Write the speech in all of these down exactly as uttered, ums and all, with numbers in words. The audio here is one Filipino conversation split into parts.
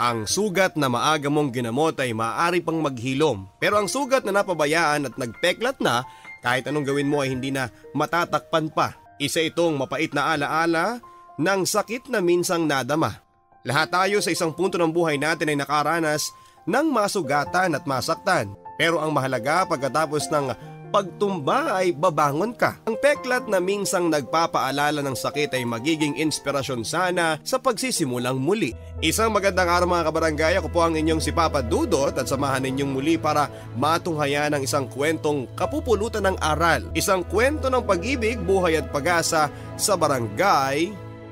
Ang sugat na maaga mong ginamot ay maaari pang maghilom, pero ang sugat na napabayaan at nagpeklat na, kahit anong gawin mo ay hindi na matatakpan pa. Isa itong mapait na alaala ng sakit na minsang nadama. Lahat tayo sa isang punto ng buhay natin ay nakaranas ng masugatan at masaktan. Pero ang mahalaga, pagkatapos ng pagtumba ay babangon ka. Ang peklat na minsang nagpapaalala ng sakit ay magiging inspirasyon sana sa pagsisimulang muli. Isang magandang araw mga kabarangay, ako po ang inyong si Papa Dudot at samahan ninyong muli para matunghayan ang isang kwentong kapupulutan ng aral. Isang kwento ng pag-ibig, buhay at pag-asa sa Barangay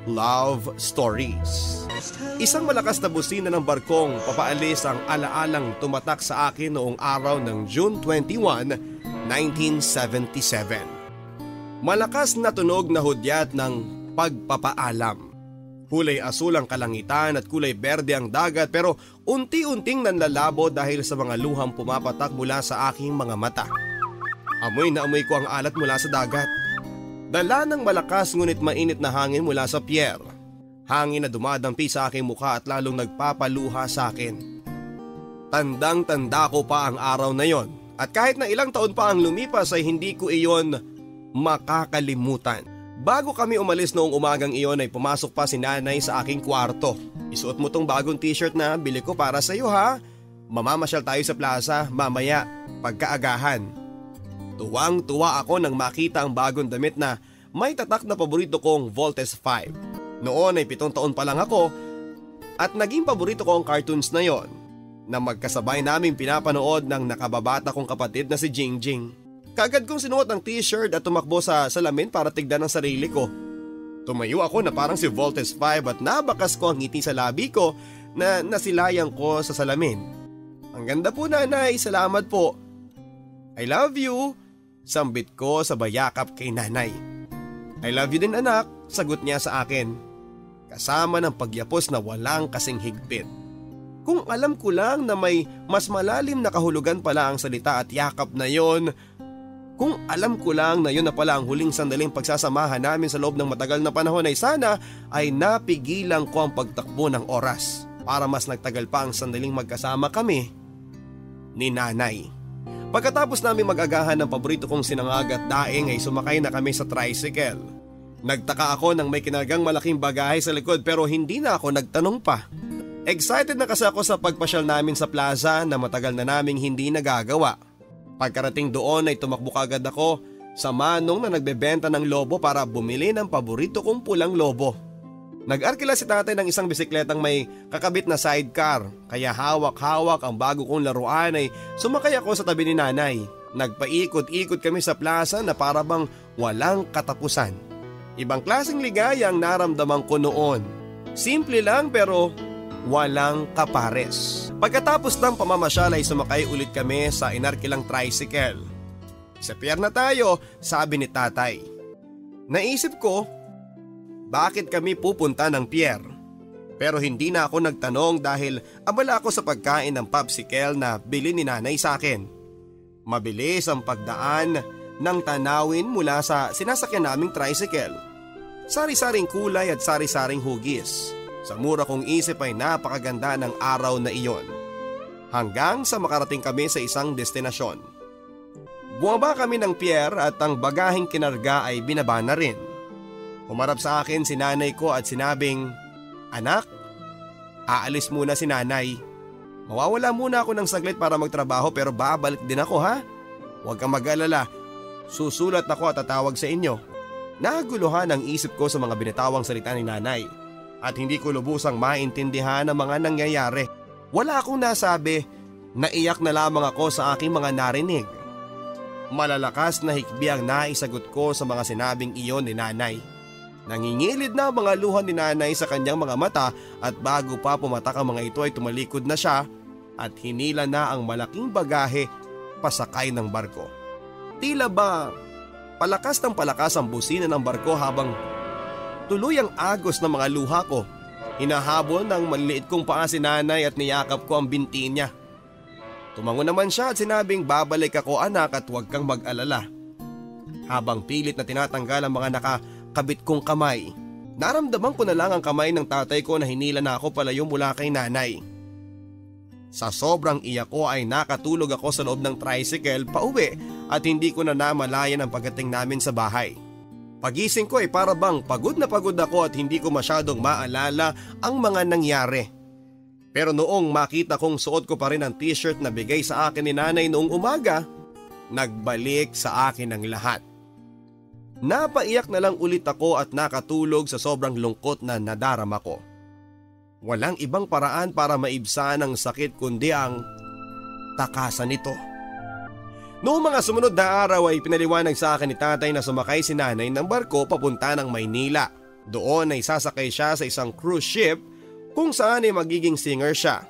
Love Stories. Isang malakas na busina ng barkong papaalis ang alaalang tumatak sa akin noong araw ng June twenty-first, nineteen seventy-seven. Malakas na tunog na hudyat ng pagpapaalam. Kulay asul ang kalangitan at kulay berde ang dagat, pero unti-unting nanlalabo dahil sa mga luhang pumapatak mula sa aking mga mata. Amoy na amoy ko ang alat mula sa dagat. Dala ng malakas ngunit mainit na hangin mula sa pier. Hangin na dumadampi sa aking mukha at lalong nagpapaluha sa akin. Tandang-tanda ko pa ang araw na yon, at kahit na ilang taon pa ang lumipas ay hindi ko iyon makakalimutan. Bago kami umalis noong umagang iyon ay pumasok pa si nanay sa aking kwarto. "Isuot mo tong bagong t-shirt na bili ko para sa iyo ha. Mamamasyal tayo sa plaza mamaya, pagkaagahan." Tuwang-tuwa ako nang makita ang bagong damit na may tatak na paborito kong Voltes V. Noon ay pitong taon pa lang ako at naging paborito ko ang cartoons na yon na magkasabay naming pinapanood ng nakababata kong kapatid na si Jingjing. Kaagad kong sinuot ang t-shirt at tumakbo sa salamin para tigdan ang sarili ko. Tumayo ako na parang si Voltes V at nabakas ko ang ngiti sa labi ko na nasilayan ko sa salamin. "Ang ganda po nanay, salamat po." "I love you," sambit ko sa bayakap kay nanay. "I love you din anak," sagot niya sa akin. Kasama ng pagyapos na walang kasing higpit. Kung alam ko lang na may mas malalim na kahulugan pala ang salita at yakap na yon, kung alam ko lang na yun na pala ang huling sandaling pagsasamahan namin sa loob ng matagal na panahon ay sana ay napigilan ko ang pagtakbo ng oras para mas nagtagal pa ang sandaling magkasama kami ni nanay. Pagkatapos namin mag-agahan ng paborito kong sinangag at daing ay sumakay na kami sa tricycle. Nagtaka ako nang may kinagang malaking bagahe sa likod pero hindi na ako nagtanong pa. Excited na kasi ako sa pagpasyal namin sa plaza na matagal na naming hindi nagagawa. Pagkarating doon ay tumakbo agad ako sa manong na nagbebenta ng lobo para bumili ng paborito kong pulang lobo. Nag-arkila si tatay ng isang bisikletang may kakabit na sidecar, kaya hawak-hawak ang bago kong laruan ay sumakay ako sa tabi ni nanay. Nagpaikot-ikot kami sa plaza na parabang walang katapusan. Ibang klaseng ligaya ang naramdaman ko noon. Simple lang pero walang kapares. Pagkatapos ng pamamasyal ay sumakay ulit kami sa inarkilang tricycle. "Sa pier na tayo," sabi ni tatay. Naisip ko, bakit kami pupunta ng pier? Pero hindi na ako nagtanong dahil abala ako sa pagkain ng popsicle na bili ni nanay sa akin. Mabilis ang pagdaan ng tanawin mula sa sinasakyan naming tricycle. Sari-saring kulay at sari-saring hugis. Sa mura kong isip ay napakaganda ng araw na iyon. Hanggang sa makarating kami sa isang destinasyon. Bumaba kami ng pier at ang bagaheng kinarga ay binaba na rin. Humarap sa akin si nanay ko at sinabing, "Anak, aalis muna si nanay. Mawawala muna ako ng saglit para magtrabaho pero babalik din ako ha. Huwag kang mag-alala. Susulat ako at tatawag sa inyo." Naguluhan ang isip ko sa mga binitawang salita ni nanay. At hindi ko lubusang maintindihan ang mga nangyayari. Wala akong nasabi, naiyak na lamang ako sa aking mga narinig. Malalakas na hikbi ang naisagot ko sa mga sinabing iyon ni nanay. Nangingilid na ang mga luha ni nanay sa kanyang mga mata at bago pa pumatak ang mga ito ay tumalikod na siya at hinila na ang malaking bagahe pasakay ng barko. Tila ba palakas ng palakas ang busina ng barko habang tuloy ang agos ng mga luha ko. Hinahabol ng maliliit kong paa si nanay at niyakap ko ang binti niya. Tumango naman siya at sinabing, "Babalik ako anak at huwag kang mag-alala." Habang pilit na tinatanggal ang mga nakakabit kong kamay, naramdaman ko na lang ang kamay ng tatay ko na hinila na ako palayo mula kay nanay. Sa sobrang iyak ko ay nakatulog ako sa loob ng tricycle pauwi at hindi ko na namalayan ang pagdating namin sa bahay. Pagising ko ay para bang pagod na pagod ako at hindi ko masyadong maalala ang mga nangyari. Pero noong makita kong suot ko pa rin ang t-shirt na bigay sa akin ni nanay noong umaga, nagbalik sa akin ang lahat. Napaiyak na lang ulit ako at nakatulog sa sobrang lungkot na nadarama ko. Walang ibang paraan para maibsan ang sakit kundi ang takasan nito. Noong mga sumunod na araw ay pinaliwanag sa akin ni tatay na sumakay si nanay ng barko papunta ng Maynila. Doon ay sasakay siya sa isang cruise ship kung saan ay magiging singer siya.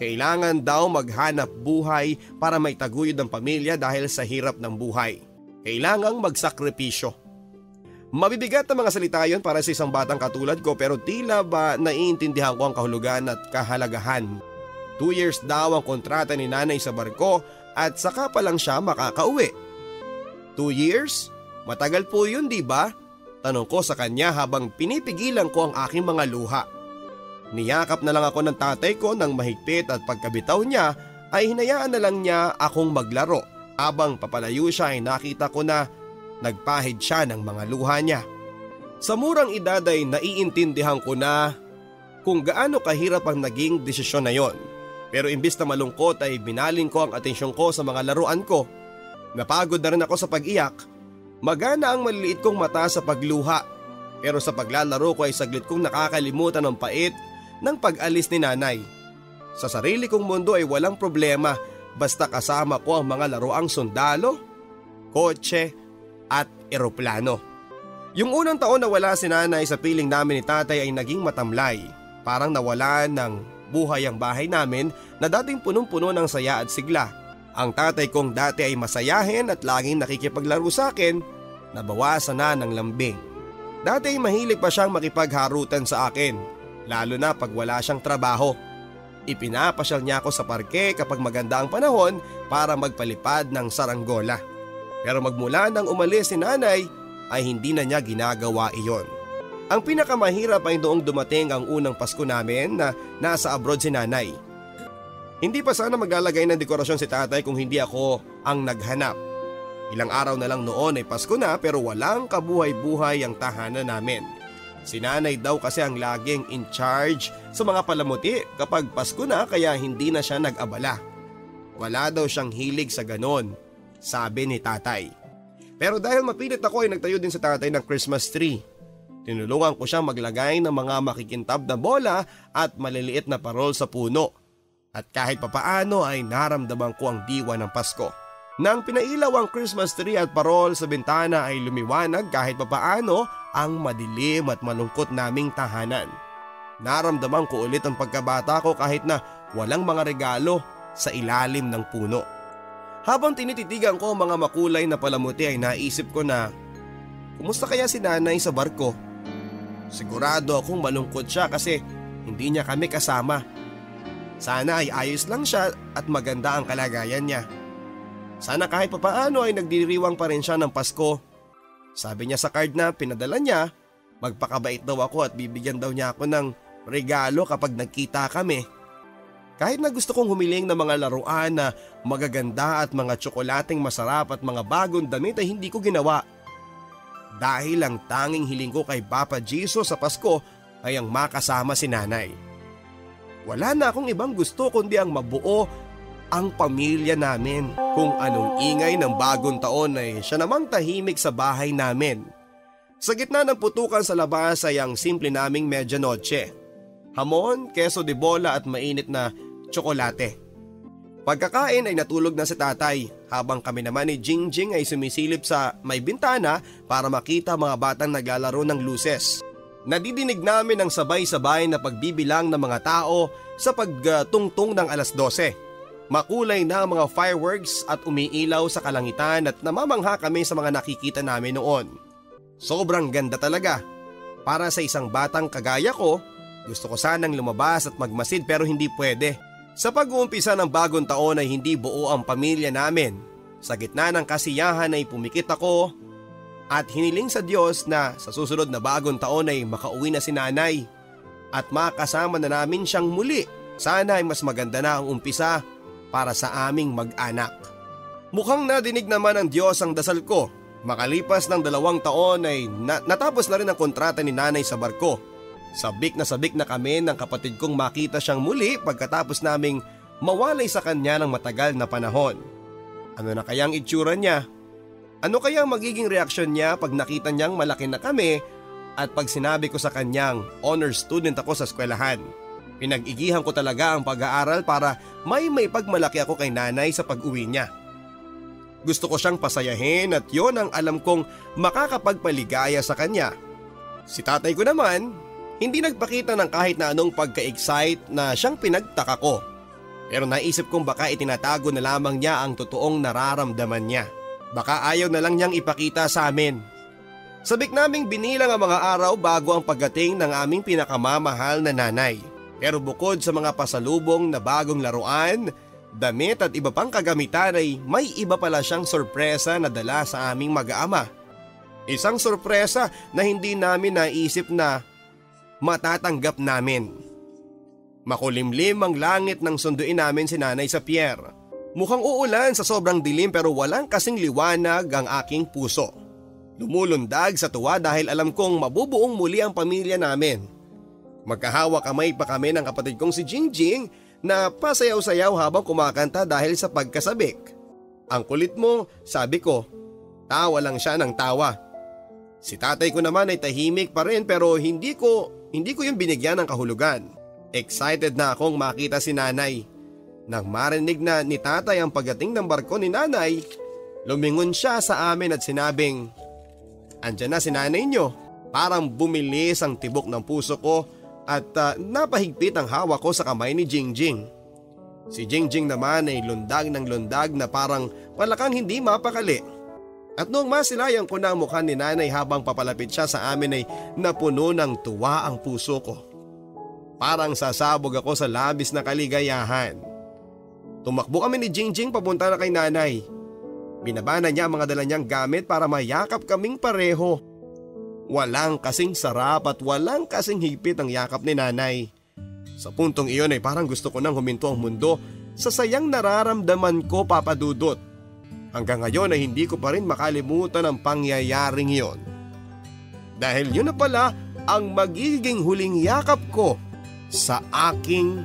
Kailangan daw maghanap buhay para may taguyod ang pamilya dahil sa hirap ng buhay. Kailangang magsakripisyo. Mabibigat na mga salita yon para sa isang batang katulad ko, pero tila ba naiintindihan ko ang kahulugan at kahalagahan. Two years daw ang kontrata ni nanay sa barko at saka pa lang siya makakauwi. Two years? Matagal po yun, di ba? Tanong ko sa kanya habang pinipigilan ko ang aking mga luha. Niyakap na lang ako ng tatay ko ng mahigpit at pagkabitaw niya ay hinayaan na lang niya akong maglaro. Habang papalayo siya ay nakita ko na nagpahid siya ng mga luha niya. Sa murang edad ay naiintindihan ko na kung gaano kahirap ang naging desisyon na yon. Pero imbis na malungkot ay binaling ko ang atensyon ko sa mga laruan ko. Napagod na rin ako sa pag-iyak. Magana ang maliliit kong mata sa pagluha. Pero sa paglalaro ko ay saglit kong nakakalimutan ang pait ng pag-alis ni nanay. Sa sarili kong mundo ay walang problema. Basta kasama ko ang mga laruang sundalo, kotse at eroplano. Yung unang taon na wala si nanay sa piling namin ni tatay ay naging matamlay. Parang nawalan ng buhay ang bahay namin na dating punong-puno ng saya at sigla. Ang tatay kong dati ay masayahin at laging nakikipaglaro sa akin, nabawasan na ng lambing. Dati ay mahilig pa siyang makipagharutan sa akin, lalo na pag wala siyang trabaho. Ipinapasyal niya ako sa parke kapag maganda ang panahon para magpalipad ng saranggola. Pero magmula nang umalis si nanay ay hindi na niya ginagawa iyon. Ang pinakamahirap ay noong dumating ang unang Pasko namin na nasa abroad si nanay. Hindi pa sana maglalagay ng dekorasyon si tatay kung hindi ako ang naghanap. Ilang araw na lang noon ay Pasko na pero walang kabuhay-buhay ang tahanan namin. Si nanay daw kasi ang laging in charge sa mga palamuti kapag Pasko na kaya hindi na siya nag-abala. Wala daw siyang hilig sa ganon, sabi ni tatay. Pero dahil mapilit ako ay nagtayo din sa tatay ng Christmas tree. Tinulungan ko siyang maglagay ng mga makikintab na bola at maliliit na parol sa puno. At kahit papaano ay naramdaman ko ang diwa ng Pasko. Nang pinailaw ang Christmas tree at parol sa bintana ay lumiwanag kahit papaano ang madilim at malungkot naming tahanan. Naramdaman ko ulit ang pagkabata ko kahit na walang mga regalo sa ilalim ng puno. Habang tinititigan ko ang mga makulay na palamuti ay naisip ko na kumusta kaya si nanay sa barko? Sigurado akong malungkot siya kasi hindi niya kami kasama. Sana ay ayos lang siya at maganda ang kalagayan niya. Sana kahit papaano ay nagdiriwang pa rin siya ng Pasko. Sabi niya sa card na pinadala niya, magpakabait daw ako at bibigyan daw niya ako ng regalo kapag nagkita kami. Kahit na gusto kong humiling ng mga laruan na magaganda at mga tsokolating masarap at mga bagong damit ay hindi ko ginawa. Dahil ang tanging hiling ko kay Papa Jesus sa Pasko ay ang makasama si nanay. Wala na akong ibang gusto kundi ang mabuo ang pamilya namin. Kung anong ingay ng bagong taon ay siya namang tahimik sa bahay namin. Sa gitna ng putukan sa labas ay ang simple naming medianoche. Hamon, keso de bola at mainit na tsokolate. Pagkakain ay natulog na si tatay habang kami naman ni Jingjing ay sumisilip sa may bintana para makita mga batang naglalaro ng luces. Nadidinig namin ang sabay-sabay na pagbibilang ng mga tao sa pagtungtong ng alas dose. Makulay na ang mga fireworks at umiilaw sa kalangitan at namamangha kami sa mga nakikita namin noon. Sobrang ganda talaga. Para sa isang batang kagaya ko, gusto ko sanang lumabas at magmasid pero hindi pwede. Sa pag-uumpisa ng bagong taon ay hindi buo ang pamilya namin. Sa gitna ng kasiyahan ay pumikit ako at hiniling sa Diyos na sa susunod na bagong taon ay makauwi na si nanay at makasama na namin siyang muli Sana ay mas maganda na ang umpisa para sa aming mag-anak. Mukhang nadinig naman ng Diyos ang dasal ko. Makalipas ng dalawang taon ay na- natapos na rin ang kontrata ni nanay sa barko. Sabik na sabik na kami ng kapatid kong makita siyang muli pagkatapos naming mawalay sa kanya ng matagal na panahon. Ano na kayang itsura niya? Ano kaya magiging reaksyon niya pag nakita niyang malaki na kami at pag sinabi ko sa kanyang honor student ako sa eskwelahan? Pinag-igihan ko talaga ang pag-aaral para may may pagmalaki ako kay nanay sa pag-uwi niya. Gusto ko siyang pasayahin at yon ang alam kong makakapagpaligaya sa kanya. Si tatay ko naman, hindi nagpakita ng kahit na anong pagka-excite na siyang pinagtaka ko. Pero naisip kong baka itinatago na lamang niya ang totoong nararamdaman niya. Baka ayaw na lang niyang ipakita sa amin. Sabik naming binilang ang mga araw bago ang pagdating ng aming pinakamamahal na nanay. Pero bukod sa mga pasalubong na bagong laruan, damit at iba pang kagamitan ay may iba pala siyang sorpresa na dala sa aming mag-aama. Isang sorpresa na hindi namin naisip na matatanggap namin. Makulimlim ang langit nang sunduin namin si nanay sa pier. Mukhang uulan sa sobrang dilim pero walang kasing liwanag ang aking puso. Lumulundag sa tuwa dahil alam kong mabubuong muli ang pamilya namin. Magkahawa kamay pa kami ng kapatid kong si Jingjing na pasayaw-sayaw habang kumakanta dahil sa pagkasabik. Ang kulit mo, sabi ko. Tawa lang siya ng tawa. Si tatay ko naman ay tahimik pa rin pero hindi ko, hindi ko yung binigyan ng kahulugan. Excited na akong makita si nanay. Nang marinig na ni tatay ang pagdating ng barko ni nanay, lumingon siya sa amin at sinabing, "Andiyan na si nanay niyo." Parang bumilis ang tibok ng puso ko at uh, napahigpit ang hawak ko sa kamay ni Jingjing. Si Jingjing naman ay lundag ng lundag na parang palakang hindi mapakali. At noong masilayan ko na ang mukha ni nanay habang papalapit siya sa amin ay napuno ng tuwa ang puso ko. Parang sasabog ako sa labis na kaligayahan. Tumakbo kami ni Jingjing papunta na kay nanay. Binabana niya ang mga dala niyang gamit para mayakap kaming pareho. Walang kasing sarap at walang kasing higpit ang yakap ni nanay. Sa puntong iyon ay parang gusto ko nang huminto ang mundo sa sayang nararamdaman ko, Papa Dudut. Hanggang ngayon ay hindi ko pa rin makalimutan ang pangyayaring iyon. Dahil yun na pala ang magiging huling yakap ko sa aking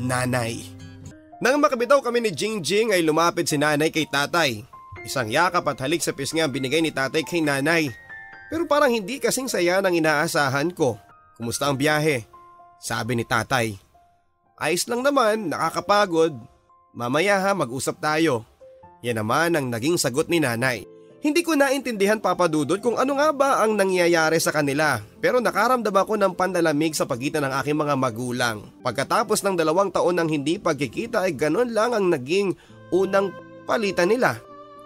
nanay. Nang makabitaw kami ni Jingjing ay lumapit si nanay kay tatay. Isang yakap at halik sa pisngi ang binigay ni tatay kay nanay. Pero parang hindi kasing saya ng inaasahan ko. "Kumusta ang biyahe?" sabi ni tatay. "Ayos lang naman, nakakapagod. Mamaya ha, mag-usap tayo." Yan naman ang naging sagot ni nanay. Hindi ko naintindihan, Papa Dudut, kung ano nga ba ang nangyayari sa kanila. Pero nakaramdam ako ng panlalamig sa pagitan ng aking mga magulang. Pagkatapos ng dalawang taon ng hindi pagkikita ay ganun lang ang naging unang palitan nila.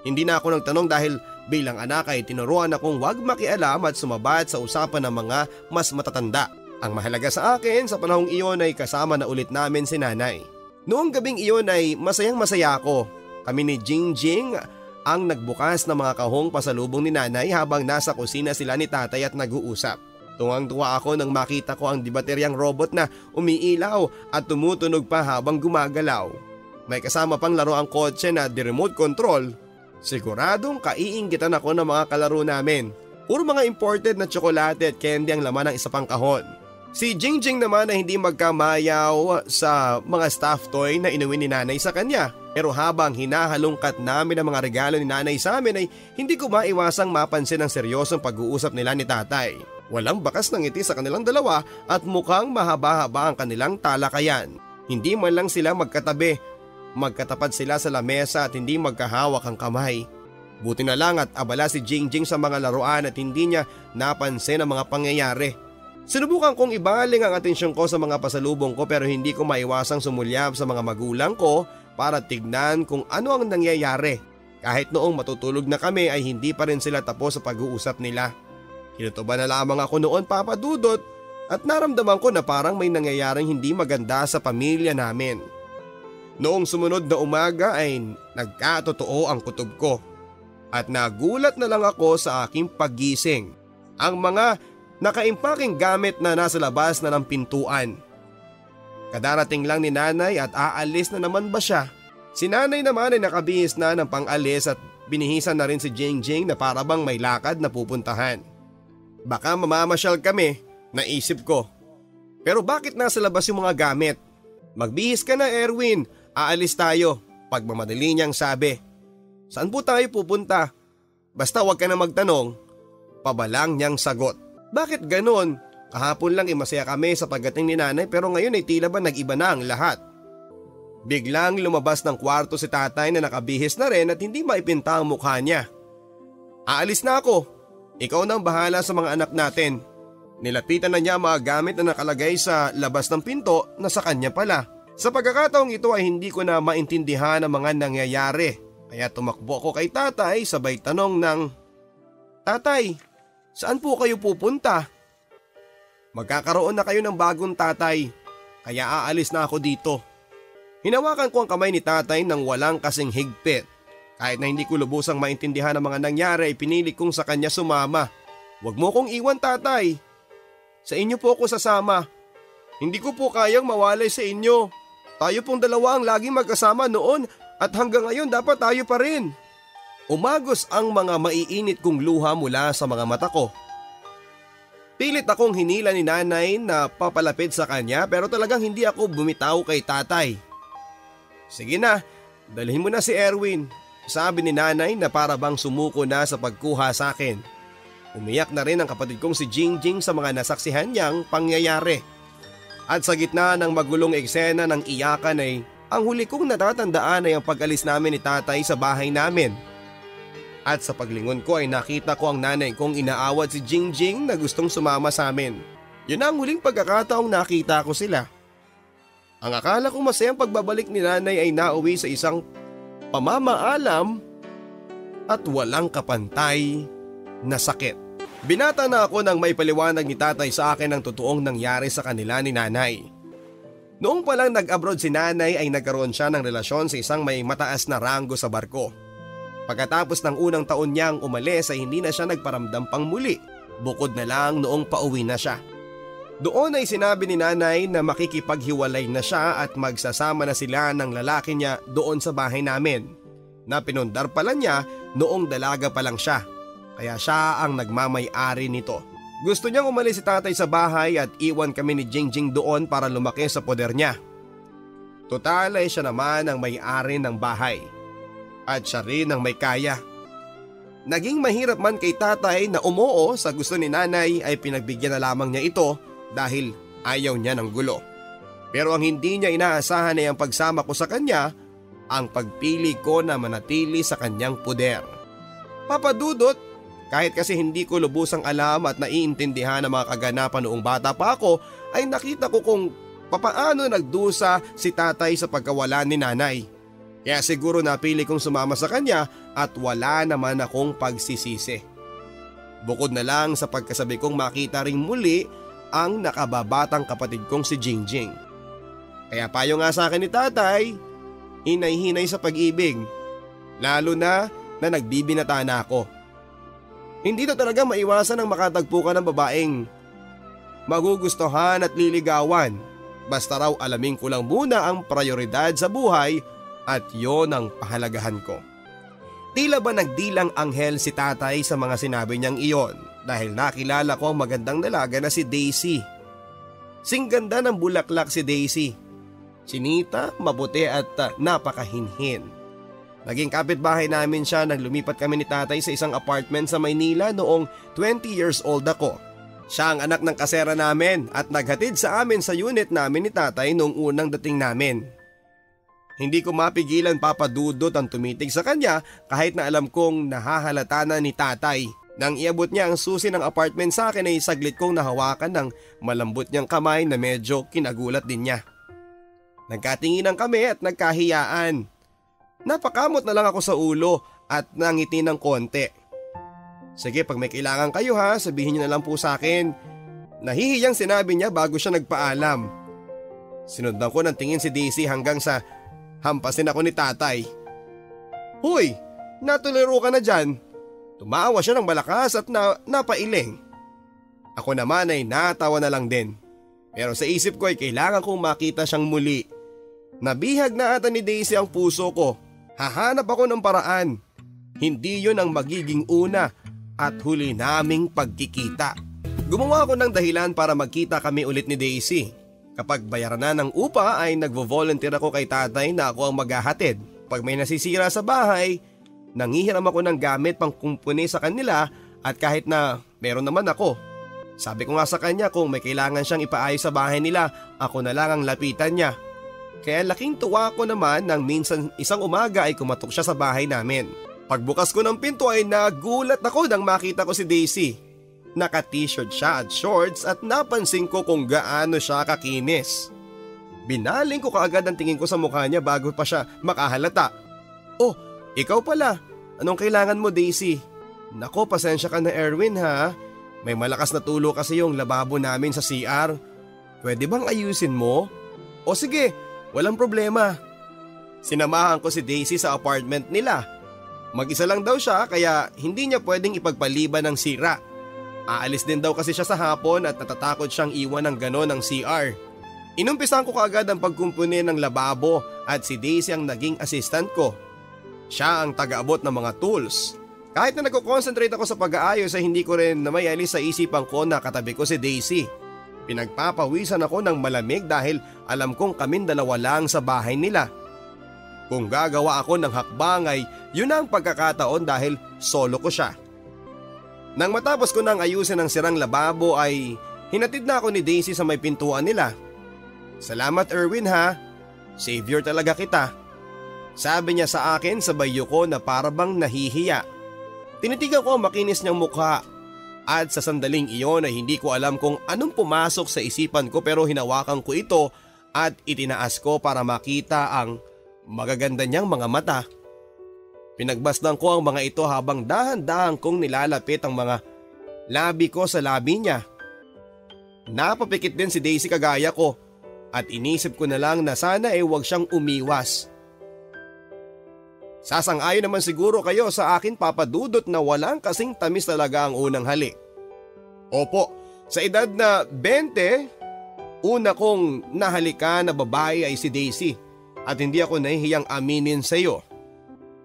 Hindi na ako nagtanong dahil bilang anak ay tinuruan akong huwag makialam at sumabat sa usapan ng mga mas matatanda. Ang mahalaga sa akin sa panahong iyon ay kasama na ulit namin si nanay. Noong gabing iyon ay masayang masaya ako. Kami ni Jingjing ang nagbukas ng mga kahong pasalubong ni nanay habang nasa kusina sila ni tatay at nag-uusap. Tuwang-tuwa ako nang makita ko ang debateryang robot na umiilaw at tumutunog pa habang gumagalaw. May kasama pang laro ang kotse na di-remote control. Siguradong kaiinggitan ako ng mga kalaro namin. Puro mga imported na tsokolate at candy ang laman ng isa pang kahon. Si Jingjing naman ay hindi magkamayaw sa mga staff toy na inuwi ni nanay sa kanya. Pero habang hinahalungkat namin ang mga regalo ni nanay sa amin ay hindi ko maiwasang mapansin ang seryosong pag-uusap nila ni tatay. Walang bakas ng ngiti sa kanilang dalawa at mukhang mahaba-haba ang kanilang talakayan. Hindi man lang sila magkatabi. Magkatapat sila sa lamesa at hindi magkahawak ang kamay. Buti na lang at abala si Jingjing sa mga laruan at hindi niya napansin ang mga pangyayari. Sinubukan kong ibaling ang atensyon ko sa mga pasalubong ko pero hindi ko maiwasang sumulyap sa mga magulang ko para tignan kung ano ang nangyayari. Kahit noong matutulog na kami ay hindi pa rin sila tapos sa pag-uusap nila. Kinutuba na lamang ako noon, Papa Dudut, at naramdaman ko na parang may nangyayaring hindi maganda sa pamilya namin. Noong sumunod na umaga ay nagkatotoo ang kutob ko at nagulat na lang ako sa aking paggising. Ang mga nakaimpaking gamit na nasa labas na ng pintuan. Kadarating lang ni nanay at aalis na naman ba siya? Si nanay naman ay nakabihis na ng pang-alis at binihisan na rin si Jingjing na para bang may lakad na pupuntahan. Baka mamamasyal kami, naisip ko. Pero bakit nasa labas yung mga gamit? Magbihis ka na, Erwin, aalis tayo, pagmamadali niyang sabi. Saan po tayo pupunta? Basta wag ka na magtanong, pabalang niyang sagot. Bakit ganon? Kahapon lang imasaya kami sa pagdating ni nanay pero ngayon ay tila ba nag-iba na ang lahat. Biglang lumabas ng kwarto si tatay na nakabihis na rin at hindi maipinta ang mukha niya. Aalis na ako, ikaw nang bahala sa mga anak natin. Nilapitan na niya mga gamit na nakalagay sa labas ng pinto na sa kanya pala. Sa pagkakataong ito ay hindi ko na maintindihan ang mga nangyayari. Kaya tumakbo ko kay tatay sabay tanong ng, Tatay, saan po kayo pupunta? Magkakaroon na kayo ng bagong tatay, kaya aalis na ako dito. Hinawakan ko ang kamay ni tatay nang walang kasing higpit. Kahit na hindi ko lubosang maintindihan ang mga nangyari ay pinili kong sa kanya sumama. Huwag mo kong iwan, tatay. Sa inyo po ako sasama. Hindi ko po kayang mawalay sa inyo. Tayo pong dalawa ang laging magkasama noon at hanggang ngayon dapat tayo pa rin. Umagos ang mga maiinit kong luha mula sa mga mata ko. Pilit akong hinila ni nanay na papalapit sa kanya pero talagang hindi ako bumitaw kay tatay. Sige na, dalhin mo na si Erwin, sabi ni nanay na para bang sumuko na sa pagkuha sa akin. Umiyak na rin ang kapatid kong si Jingjing sa mga nasaksihan niyang pangyayari. At sa gitna ng magulong eksena ng iyakan ay ang huli kong natatandaan ay ang pag-alis namin ni tatay sa bahay namin. At sa paglingon ko ay nakita ko ang nanay kong inaawat si Jingjing na gustong sumama sa amin. Yun ang huling pagkakataong nakita ko sila. Ang akala ko masayang pagbabalik ni nanay ay nauwi sa isang pamamaalam at walang kapantay na sakit. Binata na ako nang may paliwanag ni tatay sa akin ang totoong nangyari sa kanila ni nanay. Noong palang nag-abroad si nanay ay nagkaroon siya ng relasyon sa isang may mataas na ranggo sa barko. Pagkatapos ng unang taon niyang umalis ay hindi na siya nagparamdam pang muli, bukod na lang noong pauwi na siya. Doon ay sinabi ni nanay na makikipaghiwalay na siya at magsasama na sila ng lalaki niya doon sa bahay namin, na pinundar pala niya noong dalaga pa lang siya, kaya siya ang nagmamay-ari nito. Gusto niyang umalis si tatay sa bahay at iwan kami ni Jingjing doon para lumaki sa poder niya. Total ay siya naman ang may-ari ng bahay. At siya rin ang may kaya. Naging mahirap man kay tatay na umuo sa gusto ni nanay ay pinagbigyan na lamang niya ito dahil ayaw niya ng gulo. Pero ang hindi niya inaasahan ay ang pagsama ko sa kanya, ang pagpili ko na manatili sa kanyang puder. Papa Dudut, kahit kasi hindi ko lubusang alam at naiintindihan ang mga kaganapan noong bata pa ako, ay nakita ko kung papaano nagdusa si tatay sa pagkawala ni nanay. Kaya siguro napili kong sumama sa kanya at wala naman akong pagsisisi. Bukod na lang sa pagkasabi kong makita rin muli ang nakababatang kapatid kong si Jingjing. Kaya payo nga sa akin ni tatay, hinay-hinay sa pag-ibig. Lalo na na nagbibinata na ako. Hindi na talaga maiwasan ang makatagpo ka ng babaeng magugustuhan at liligawan. Basta raw alamin ko lang muna ang prioridad sa buhay. At yon ang pahalagahan ko. Tila ba nagdilang anghel si tatay sa mga sinabi niyang iyon dahil nakilala ko ang magandang dalaga na si Daisy. Singganda ng bulaklak si Daisy. Sinita, mabuti at napakahinhin. Naging kapitbahay namin siya nang lumipat kami ni tatay sa isang apartment sa Maynila noong twenty years old ako. Siya ang anak ng kasera namin at naghatid sa amin sa unit namin ni tatay noong unang dating namin. Hindi ko mapigilan Papa Dudut ang tumitig sa kanya kahit na alam kong nahahalata na ni tatay. Nang iabot niya ang susi ng apartment sa akin ay saglit kong nahawakan ng malambot niyang kamay na medyo kinagulat din niya. Nagkatinginan kami at nagkahiyaan. Napakamot na lang ako sa ulo at nangiti ng konti. Sige, pag may kailangan kayo ha, sabihin niyo na lang po sa akin. Nahihiyang sinabi niya bago siya nagpaalam. Sinundan ko ng tingin si Daisy hanggang sa hampasin ako ni tatay. Hoy, natulero ka na dyan. Tumawa siya ng malakas at na, napailing. Ako naman ay natawa na lang din. Pero sa isip ko ay kailangan kong makita siyang muli. Nabihag na ata ni Daisy ang puso ko. Hahanap ako ng paraan. Hindi yun ang magiging una at huli naming pagkikita. Gumawa ako ng dahilan para magkita kami ulit ni Daisy. Kapag bayaran na ng upa ay nagvo-volunteer ako kay tatay na ako ang maghahatid. Pag may nasisira sa bahay, nangihiram ako ng gamit pang kumpuni sa kanila at kahit na meron naman ako. Sabi ko nga sa kanya kung may kailangan siyang ipaayos sa bahay nila, ako na lang ang lapitan niya. Kaya laking tuwa ko naman nang minsan isang umaga ay kumatok siya sa bahay namin. Pagbukas ko ng pinto ay nagulat ako nang makita ko si Daisy. Naka-t-shirt siya at shorts at napansin ko kung gaano siya kakinis. Binaling ko kaagad ang tingin ko sa mukha niya bago pa siya makahalata. Oh, ikaw pala. Anong kailangan mo, Daisy? Nako, pasensya ka na, Erwin ha. May malakas na tulo kasi yung lababo namin sa C R. Pwede bang ayusin mo? O sige, walang problema. Sinamahan ko si Daisy sa apartment nila. Mag-isa lang daw siya kaya hindi niya pwedeng ipagpaliban ng sira. Aalis din daw kasi siya sa hapon at natatakot siyang iwan ng ganon ng C R. Inumpisan ko kaagad ang pagkumpuni ng lababo at si Daisy ang naging assistant ko. Siya ang taga-abot ng mga tools. Kahit na nagko-concentrate ako sa pag-aayos ay hindi ko rin namayalis sa isipan ko na katabi ko si Daisy. Pinagpapawisan ako ng malamig dahil alam kong kaming dalawa lang sa bahay nila. Kung gagawa ako ng hakbang ay yun ang pagkakataon dahil solo ko siya. Nang matapos ko nang ayusin ang sirang lababo ay hinatid na ako ni Daisy sa may pintuan nila. Salamat Erwin ha, savior talaga kita. Sabi niya sa akin sa bayo ko na parabang nahihiya. Tinitigan ko ang makinis niyang mukha at sa sandaling iyon ay hindi ko alam kung anong pumasok sa isipan ko pero hinawakan ko ito at itinaas ko para makita ang magaganda niyang mga mata. Pinagbasdan ko ang mga ito habang dahan-dahan kong nilalapit ang mga labi ko sa labi niya. Napapikit din si Daisy kagaya ko at inisip ko na lang na sana ay huwag siyang umiwas. Sasang-ayon naman siguro kayo sa akin Papa Dudut na walang kasing tamis talaga ang unang halik. Opo, sa edad na twenty, una kong nahalikan na babae ay si Daisy at hindi ako nahihiyang aminin sa iyo.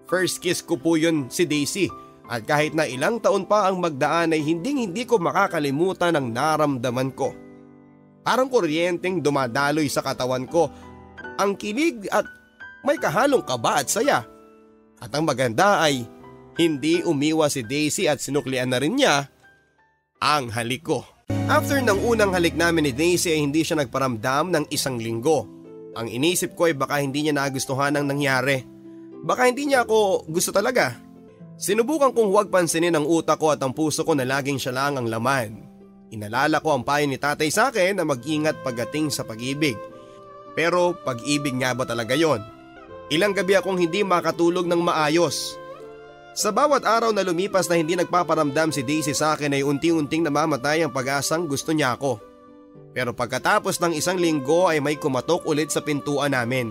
First kiss ko po yun si Daisy at kahit na ilang taon pa ang magdaan ay hinding-hindi ko makakalimutan ang naramdaman ko. Parang kuryenteng dumadaloy sa katawan ko, ang kilig at may kahalong kaba at saya. At ang maganda ay hindi umiwas si Daisy at sinuklian na rin niya ang halik ko. After ng unang halik namin ni Daisy ay hindi siya nagparamdam ng isang linggo. Ang inisip ko ay baka hindi niya nagustuhan ang nangyari. Baka hindi niya ako gusto talaga. Sinubukan kong huwag pansinin ang utak ko at ang puso ko na laging siya lang ang laman. Inalala ko ang payo ni tatay sa akin na mag-ingat pagdating sa pag-ibig. Pero pag-ibig nga ba talaga yon? Ilang gabi akong hindi makatulog ng maayos. Sa bawat araw na lumipas na hindi nagpaparamdam si Daisy sa akin ay unti-unting namamatay ang pag-asang gusto niya ako. Pero pagkatapos ng isang linggo ay may kumatok ulit sa pintuan namin.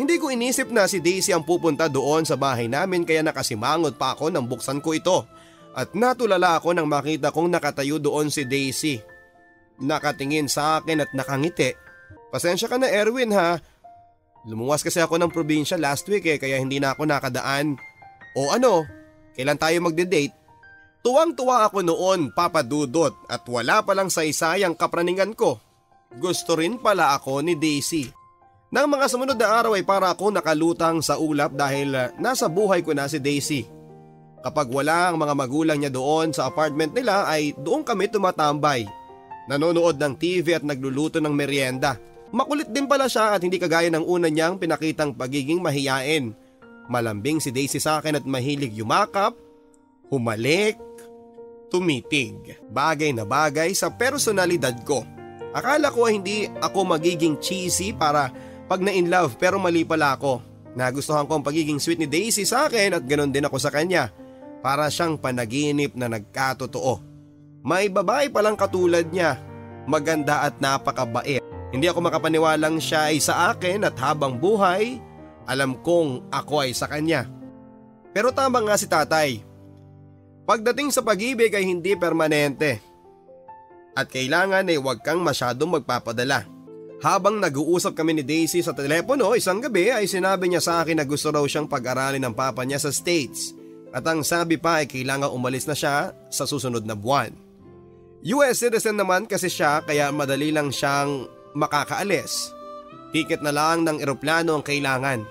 Hindi ko inisip na si Daisy ang pupunta doon sa bahay namin kaya nakasimangot pa ako nang buksan ko ito at natulala ako nang makita kong nakatayo doon si Daisy. Nakatingin sa akin at nakangiti. Pasensya ka na Erwin ha. Lumuwas kasi ako ng probinsya last week eh kaya hindi na ako nakadaan. O ano, kailan tayo magde-date? Tuwang-tuwa ako noon Papa Dudot at wala palang saysayang kapraningan ko. Gusto rin pala ako ni Daisy. Nang mga sumunod na araw ay para ako nakalutang sa ulap dahil nasa buhay ko na si Daisy. Kapag wala ang mga magulang niya doon sa apartment nila ay doon kami tumatambay. Nanonood ng T V at nagluluto ng merienda. Makulit din pala siya at hindi kagaya ng una niyang pinakitang pagiging mahiyain. Malambing si Daisy sa akin at mahilig yumakap, humalik, tumitig. Bagay na bagay sa personalidad ko. Akala ko hindi ako magiging cheesy para pag na-in love pero mali pala ako. Nagustuhan ko ang pagiging sweet ni Daisy sa akin at ganoon din ako sa kanya. Para siyang panaginip na nagkatotoo. May babae palang katulad niya. Maganda at napakabait. Hindi ako makapaniwalang siya ay sa akin at habang buhay, alam kong ako ay sa kanya. Pero tama nga si tatay. Pagdating sa pag-ibig ay hindi permanente. at kailangan ay huwag kang masyadong magpapadala. Habang nag-uusap kami ni Daisy sa telepono isang gabi ay sinabi niya sa akin na gusto raw siyang pag-aralin ng papa niya sa States at ang sabi pa ay kailangan umalis na siya sa susunod na buwan. U S citizen naman kasi siya kaya madali lang siyang makakaalis. Ticket na lang ng eroplano ang kailangan.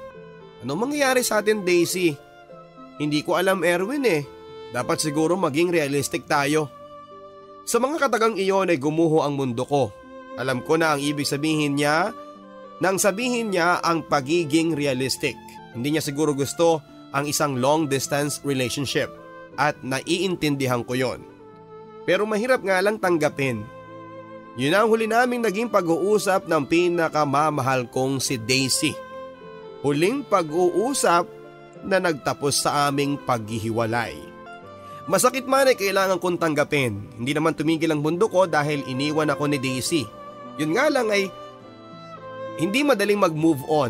Anong mangyayari sa atin, Daisy? Hindi ko alam, Erwin eh. Dapat siguro maging realistic tayo. Sa mga katagang iyon ay gumuho ang mundo ko. Alam ko na ang ibig sabihin niya nang sabihin niya ang pagiging realistic. Hindi niya siguro gusto ang isang long distance relationship at naiintindihan ko yon. Pero mahirap nga lang tanggapin. Yun ang huli naming naging pag-uusap ng pinakamamahal kong si Daisy. Huling pag-uusap na nagtapos sa aming paghihiwalay. Masakit man ay kailangan kong tanggapin. Hindi naman tumigil ang mundo ko dahil iniwan ako ni Daisy. Yun nga lang ay hindi madaling mag-move on.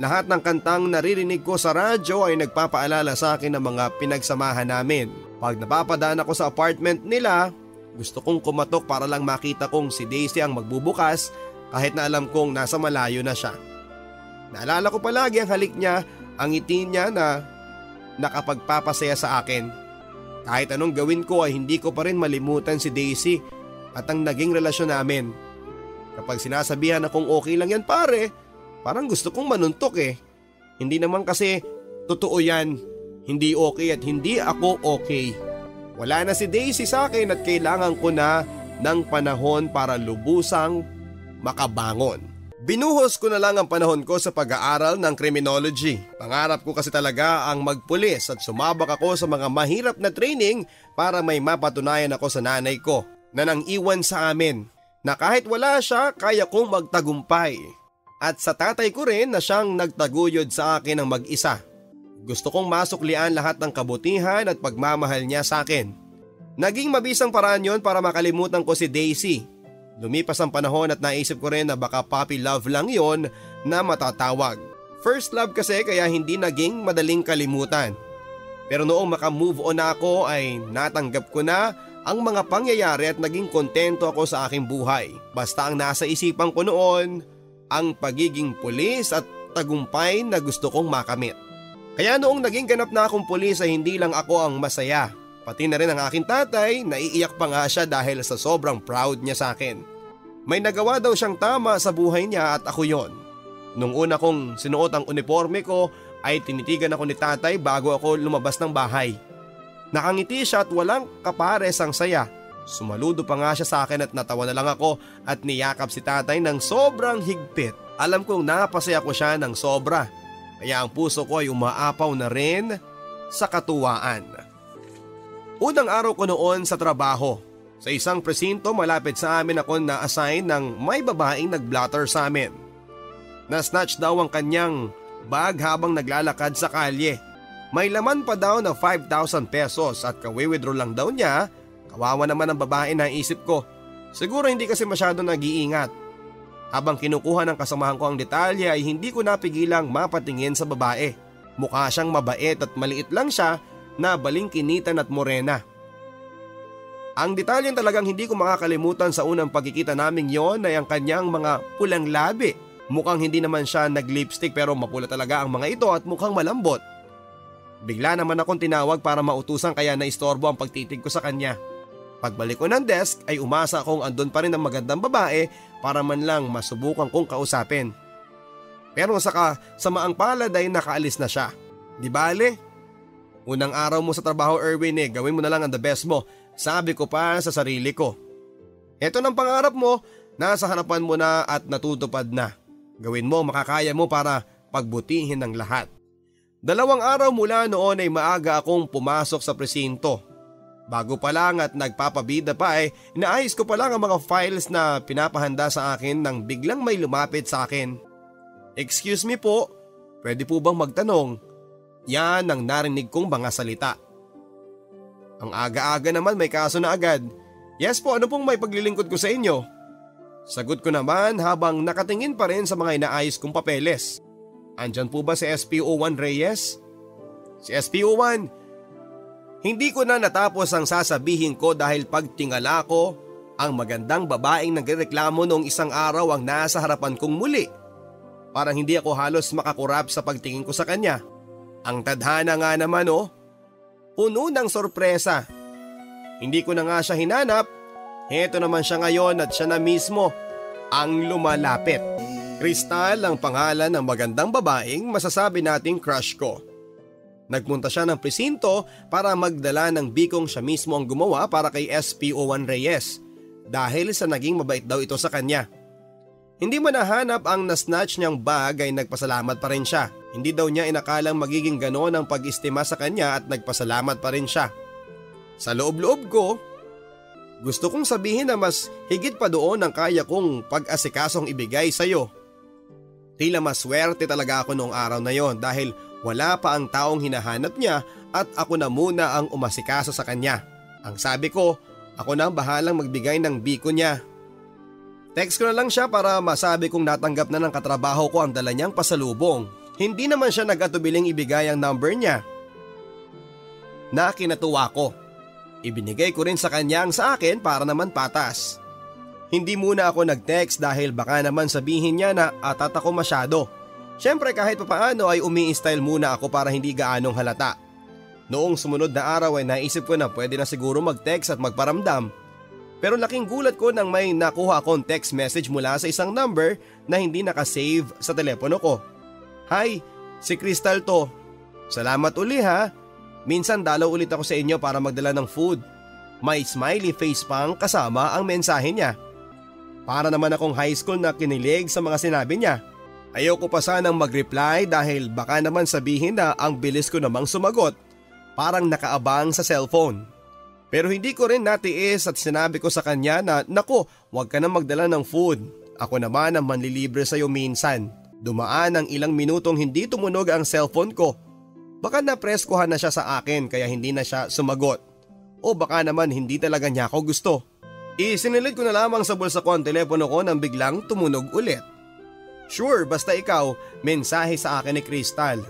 Lahat ng kantang naririnig ko sa radyo ay nagpapaalala sa akin ng mga pinagsamahan namin. Pag napapadaan ako sa apartment nila, gusto kong kumatok para lang makita kong si Daisy ang magbubukas kahit na alam kong nasa malayo na siya. Naalala ko palagi ang halik niya, ang ngiti niya na nakapagpapasaya sa akin. Kahit anong gawin ko ay hindi ko pa rin malimutan si Daisy at ang naging relasyon namin. Kapag sinasabihan akong okay lang yan pare, parang gusto kong manuntok eh. Hindi naman kasi totoo yan. Hindi okay at hindi ako okay. Wala na si Daisy sa akin at kailangan ko na ng panahon para lubusang makabangon. Binuhos ko na lang ang panahon ko sa pag-aaral ng criminology. Pangarap ko kasi talaga ang magpulis at sumabak ako sa mga mahirap na training para may mapatunayan ako sa nanay ko na nang iwan sa amin na kahit wala siya kaya kong magtagumpay. At sa tatay ko rin na siyang nagtaguyod sa akin ng mag-isa. Gusto kong masuklian lahat ng kabutihan at pagmamahal niya sa akin. Naging mabisang paraan yon para makalimutan ko si Daisy. Lumipas ang panahon at naisip ko rin na baka puppy love lang yon na matatawag. First love kasi kaya hindi naging madaling kalimutan. Pero noong makamove on ako ay natanggap ko na ang mga pangyayari at naging kontento ako sa aking buhay. Basta ang nasa isipan ko noon, ang pagiging pulis at tagumpay na gusto kong makamit. Kaya noong naging ganap na akong pulis ay hindi lang ako ang masaya. Pati na rin ang aking tatay, naiiyak pa nga siya dahil sa sobrang proud niya sa akin. May nagawa daw siyang tama sa buhay niya at ako yon. Nung una kong sinuot ang uniforme ko ay tinitigan ako ni tatay bago ako lumabas ng bahay. Nakangiti siya at walang kapares ang saya. Sumaludo pa nga siya sa akin at natawa na lang ako at niyakap si tatay ng sobrang higpit. Alam kong napasaya ko siya ng sobra. Kaya ang puso ko ay umaapaw na rin sa katuwaan. Unang araw ko noon sa trabaho. Sa isang presinto malapit sa amin ako na-assign ng may babaeng nag-blotter sa amin. Na-snatch daw ang kanyang bag habang naglalakad sa kalye. May laman pa daw na five thousand pesos at kawi-withdraw lang daw niya. Kawawa naman ang babae na isip ko. Siguro hindi kasi masyado nag-iingat. Habang kinukuha ng kasamahan ko ang detalye ay hindi ko napigilang mapatingin sa babae. Mukha siyang mabait at maliit lang siya na balingkinitan at morena. Ang detalyeng talagang hindi ko makakalimutan sa unang pagkikita naming yon ay ang kanyang mga pulang labi. Mukhang hindi naman siya nag-lipstick pero mapula talaga ang mga ito at mukhang malambot. Bigla naman akong tinawag para mautusan kaya naistorbo ang pagtitig ko sa kanya. Pagbalik ko ng desk ay umasa akong andun pa rin ang magandang babae para man lang masubukan kong kausapin. Pero saka sa maang palad ay nakaalis na siya. Di bale? Unang araw mo sa trabaho Erwin eh, gawin mo na lang ang the best mo. Sabi ko pa sa sarili ko. Eto ng pangarap mo, nasa harapan mo na at natutupad na. Gawin mo makakaya mo para pagbutihin ng lahat. Dalawang araw mula noon ay maaga akong pumasok sa presinto. Bago pa lang at nagpapabida pa eh, inaayos ko pa lang ang mga files na pinapahanda sa akin nang biglang may lumapit sa akin. Excuse me po, pwede po bang magtanong? Yan ang narinig kong mga salita. Ang aga-aga naman may kaso na agad. Yes po, ano pong may paglilingkod ko sa inyo? Sagot ko naman habang nakatingin pa rin sa mga inaayos kong papeles. Andyan po ba si S P O one Reyes? Si S P O one? Hindi ko na natapos ang sasabihin ko dahil pagtingala ko Ang magandang babaeng nagreklamo noong isang araw ang nasa harapan kong muli. Parang hindi ako halos makakurap sa pagtingin ko sa kanya. Ang tadhana nga naman oh. Puno ng sorpresa. Hindi ko na nga siya hinanap. Heto naman siya ngayon at siya na mismo ang lumalapit. Kristal ang pangalan ng magandang babaeng masasabi nating crush ko. Nagpunta siya ng presinto para magdala ng bikong siya mismo ang gumawa para kay S P O one Reyes. Dahil sa naging mabait daw ito sa kanya. Hindi man nahanap ang nasnatch niyang bag ay nagpasalamat pa rin siya. Hindi daw niya inakalang magiging gano'n ang pag-istima sa kanya at nagpasalamat pa rin siya. Sa loob-loob ko, gusto kong sabihin na mas higit pa doon ang kaya kong pag-asikasong ibigay sa iyo. Tila maswerte talaga ako noong araw na yon dahil wala pa ang taong hinahanap niya at ako na muna ang umasikaso sa kanya. Ang sabi ko, ako na ang bahalang magbigay ng biko niya. Text ko na lang siya para masabi kong natanggap na ng katrabaho ko ang dala niyang pasalubong. Hindi naman siya nag-atubiling ibigay ang number niya. Nakinatuwa ko. Ibinigay ko rin sa kanya ang sa akin para naman patas. Hindi muna ako nag-text dahil baka naman sabihin niya na atat ako masyado. Siyempre kahit papaano ay umi-style muna ako para hindi gaanong halata. Noong sumunod na araw ay naisip ko na pwede na siguro mag-text at magparamdam. Pero laking gulat ko nang may nakuha akong text message mula sa isang number na hindi nakasave sa telepono ko. Hi, si Kristal to. Salamat uli ha. Minsan dalaw ulit ako sa inyo para magdala ng food. May smiley face pang kasama ang mensahe niya. Para naman akong high school na kinilig sa mga sinabi niya. Ayoko pa sanang mag-reply dahil baka naman sabihin na ang bilis ko namang sumagot. Parang nakaabang sa cellphone. Pero hindi ko rin natiis at sinabi ko sa kanya na nako, huwag ka na magdala ng food. Ako naman ang manlilibre sa'yo minsan. Dumaan ang ilang minutong hindi tumunog ang cellphone ko. Baka napreskuhan na siya sa akin kaya hindi na siya sumagot. O baka naman hindi talaga niya ako gusto. Isinilid ko na lamang sa bulsa ko ang telepono ko nang biglang tumunog ulit. Sure, basta ikaw, mensahe sa akin ni Kristal.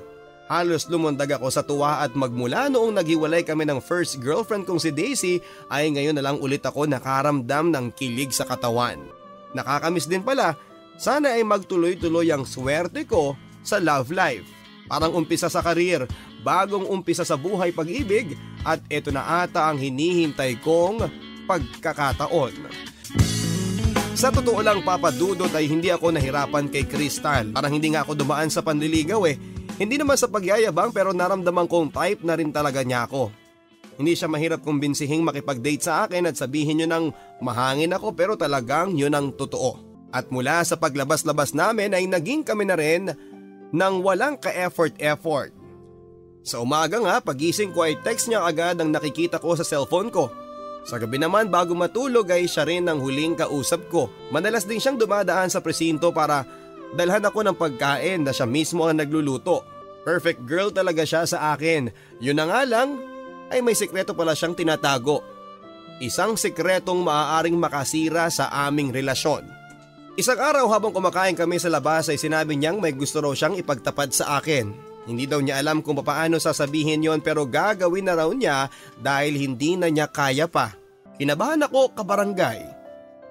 Halos lumundag ako sa tuwa at magmula noong naghiwalay kami ng first girlfriend kong si Daisy ay ngayon na lang ulit ako nakaramdam ng kilig sa katawan. Nakakamiss din pala, sana ay magtuloy-tuloy ang swerte ko sa love life. Parang umpisa sa karir, bagong umpisa sa buhay pag-ibig at eto na ata ang hinihintay kong pagkakataon. Sa totoo lang Papa Dudot ay hindi ako nahirapan kay Kristal. Parang hindi nga ako dumaan sa panliligaw eh. Hindi naman sa pagyayabang pero naramdaman kong type na rin talaga niya ako. Hindi siya mahirap kumbinsihing makipag-date sa akin at sabihin niyo nang mahangin ako pero talagang yun ang totoo. At mula sa paglabas-labas namin ay naging kami na rin ng walang ka-effort-effort. Sa umaga nga pagising ko ay text niya agad ang nakikita ko sa cellphone ko. Sa gabi naman bago matulog ay siya rin ang huling kausap ko. Madalas din siyang dumadaan sa presinto para dalhan ako ng pagkain na siya mismo ang nagluluto. Perfect girl talaga siya sa akin. Yun na nga lang, ay may sikreto pala siyang tinatago. Isang sikretong maaaring makasira sa aming relasyon. Isang araw habang kumakain kami sa labas ay sinabi niyang may gusto raw siyang ipagtapat sa akin. Hindi daw niya alam kung paano sasabihin yon pero gagawin na raw niya dahil hindi na niya kaya pa. Kinabahan ako kabarangay.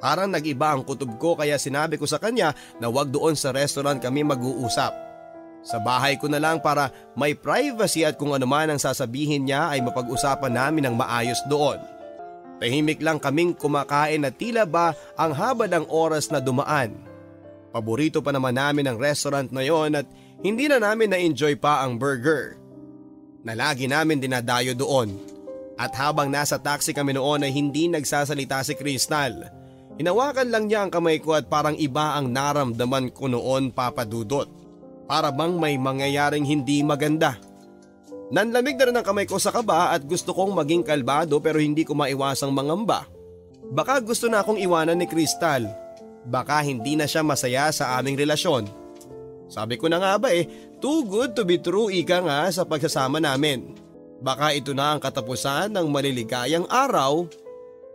Parang nag-iba ang kutob ko kaya sinabi ko sa kanya na wag doon sa restaurant kami mag-uusap. Sa bahay ko na lang para may privacy at kung anuman ang sasabihin niya ay mapag-usapan namin ng maayos doon. Tahimik lang kaming kumakain at tila ba ang haba ng oras na dumaan. Paborito pa naman namin ang restaurant na yon at hindi na namin na-enjoy pa ang burger. Na lagi namin dinadayo doon. At habang nasa taxi kami noon ay hindi nagsasalita si Kristal. Hinawakan lang niya ang kamay ko at parang iba ang naramdaman ko noon Papa Dudot. Para bang may mangyayaring hindi maganda. Nanlamig na rin ang kamay ko sa kaba at gusto kong maging kalbado pero hindi ko maiwasang mangamba. Baka gusto na akong iwanan ni Kristal. Baka hindi na siya masaya sa aming relasyon. Sabi ko na nga ba eh, too good to be true ika nga sa pagsasama namin. Baka ito na ang katapusan ng maliligayang araw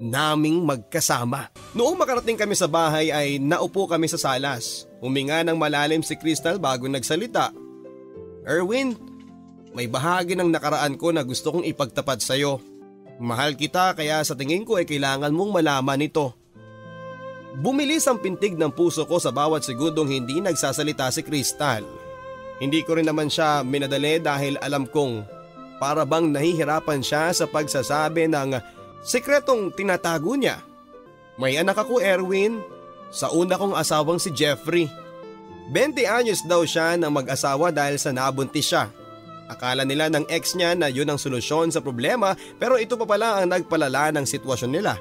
naming magkasama. Noong makarating kami sa bahay ay naupo kami sa salas. Huminga ng malalim si Kristal bago nagsalita. Erwin, may bahagi ng nakaraan ko na gusto kong ipagtapat sa'yo. Mahal kita kaya sa tingin ko ay kailangan mong malaman ito. Bumilis ang pintig ng puso ko sa bawat segundong hindi nagsasalita si Kristal. Hindi ko rin naman siya minadali dahil alam kong para bang nahihirapan siya sa pagsasabi ng sikretong tinatago niya. May anak ako, Erwin, sa una kong asawang si Jeffrey. twenty anyos daw siya ng mag-asawa dahil sa nabuntis siya. Akala nila ng ex niya na yun ang solusyon sa problema, pero ito pa pala ang nagpalala ng sitwasyon nila.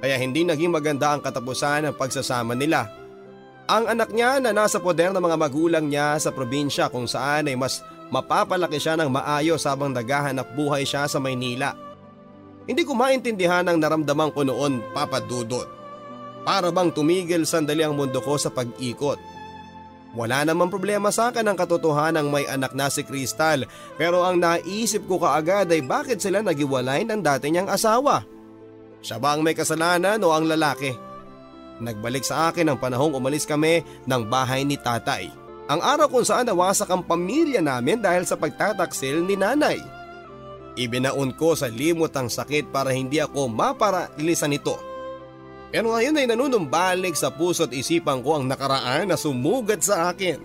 Kaya hindi naging maganda ang katapusan ng pagsasama nila. Ang anak niya na nasa poder ng mga magulang niya sa probinsya kung saan ay mas mapapalaki siya ng maayos habang naghahanap buhay siya sa Maynila. Hindi ko maintindihan ang naramdaman ko noon, Papa Dudut. Para bang tumigil sandali ang mundo ko sa pag-ikot. Wala namang problema sa akin ang katotohanan ng may anak na si Kristal, pero ang naisip ko kaagad ay bakit sila naghiwalay ng dati niyang asawa. Siya ba ang may kasalanan o ang lalaki? Nagbalik sa akin ang panahong umalis kami ng bahay ni tatay. Ang araw kung saan nawasak ang pamilya namin dahil sa pagtataksil ni nanay. Ibinaon ko sa limot ang sakit para hindi ako maparalisan nito. Pero ngayon ay nanunumbalik sa puso't isipan ko ang nakaraan na sumugat sa akin.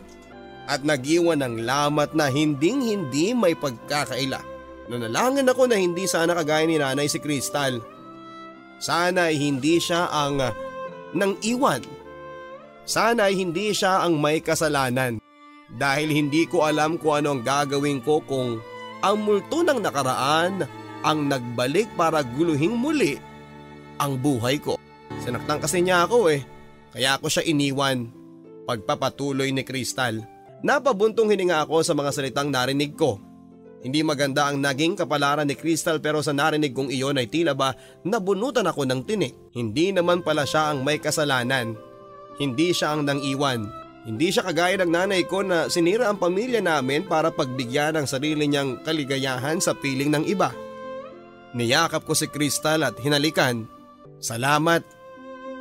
At nag-iwan ng lamat na hinding-hindi may pagkakaila. Nanalangin ako na hindi sana kagaya ni nanay si Kristal. Sana ay hindi siya ang uh, nang iwan. Sana ay hindi siya ang may kasalanan. Dahil hindi ko alam kung ano ang gagawin ko kung ang multo ng nakaraan ang nagbalik para guluhin muli ang buhay ko. Sinaktan kasi niya ako eh. Kaya ako siya iniwan. Pagpapatuloy ni Kristal. Napabuntong hininga ako sa mga salitang narinig ko. Hindi maganda ang naging kapalaran ni Kristal, pero sa narinig kong iyon ay tila ba nabunutan ako ng tinik. Hindi naman pala siya ang may kasalanan. Hindi siya ang nang-iwan. Hindi siya kagaya ng nanay ko na sinira ang pamilya namin para pagbigyan ng sarili niyang kaligayahan sa piling ng iba. Niyakap ko si Kristal at hinalikan. Salamat.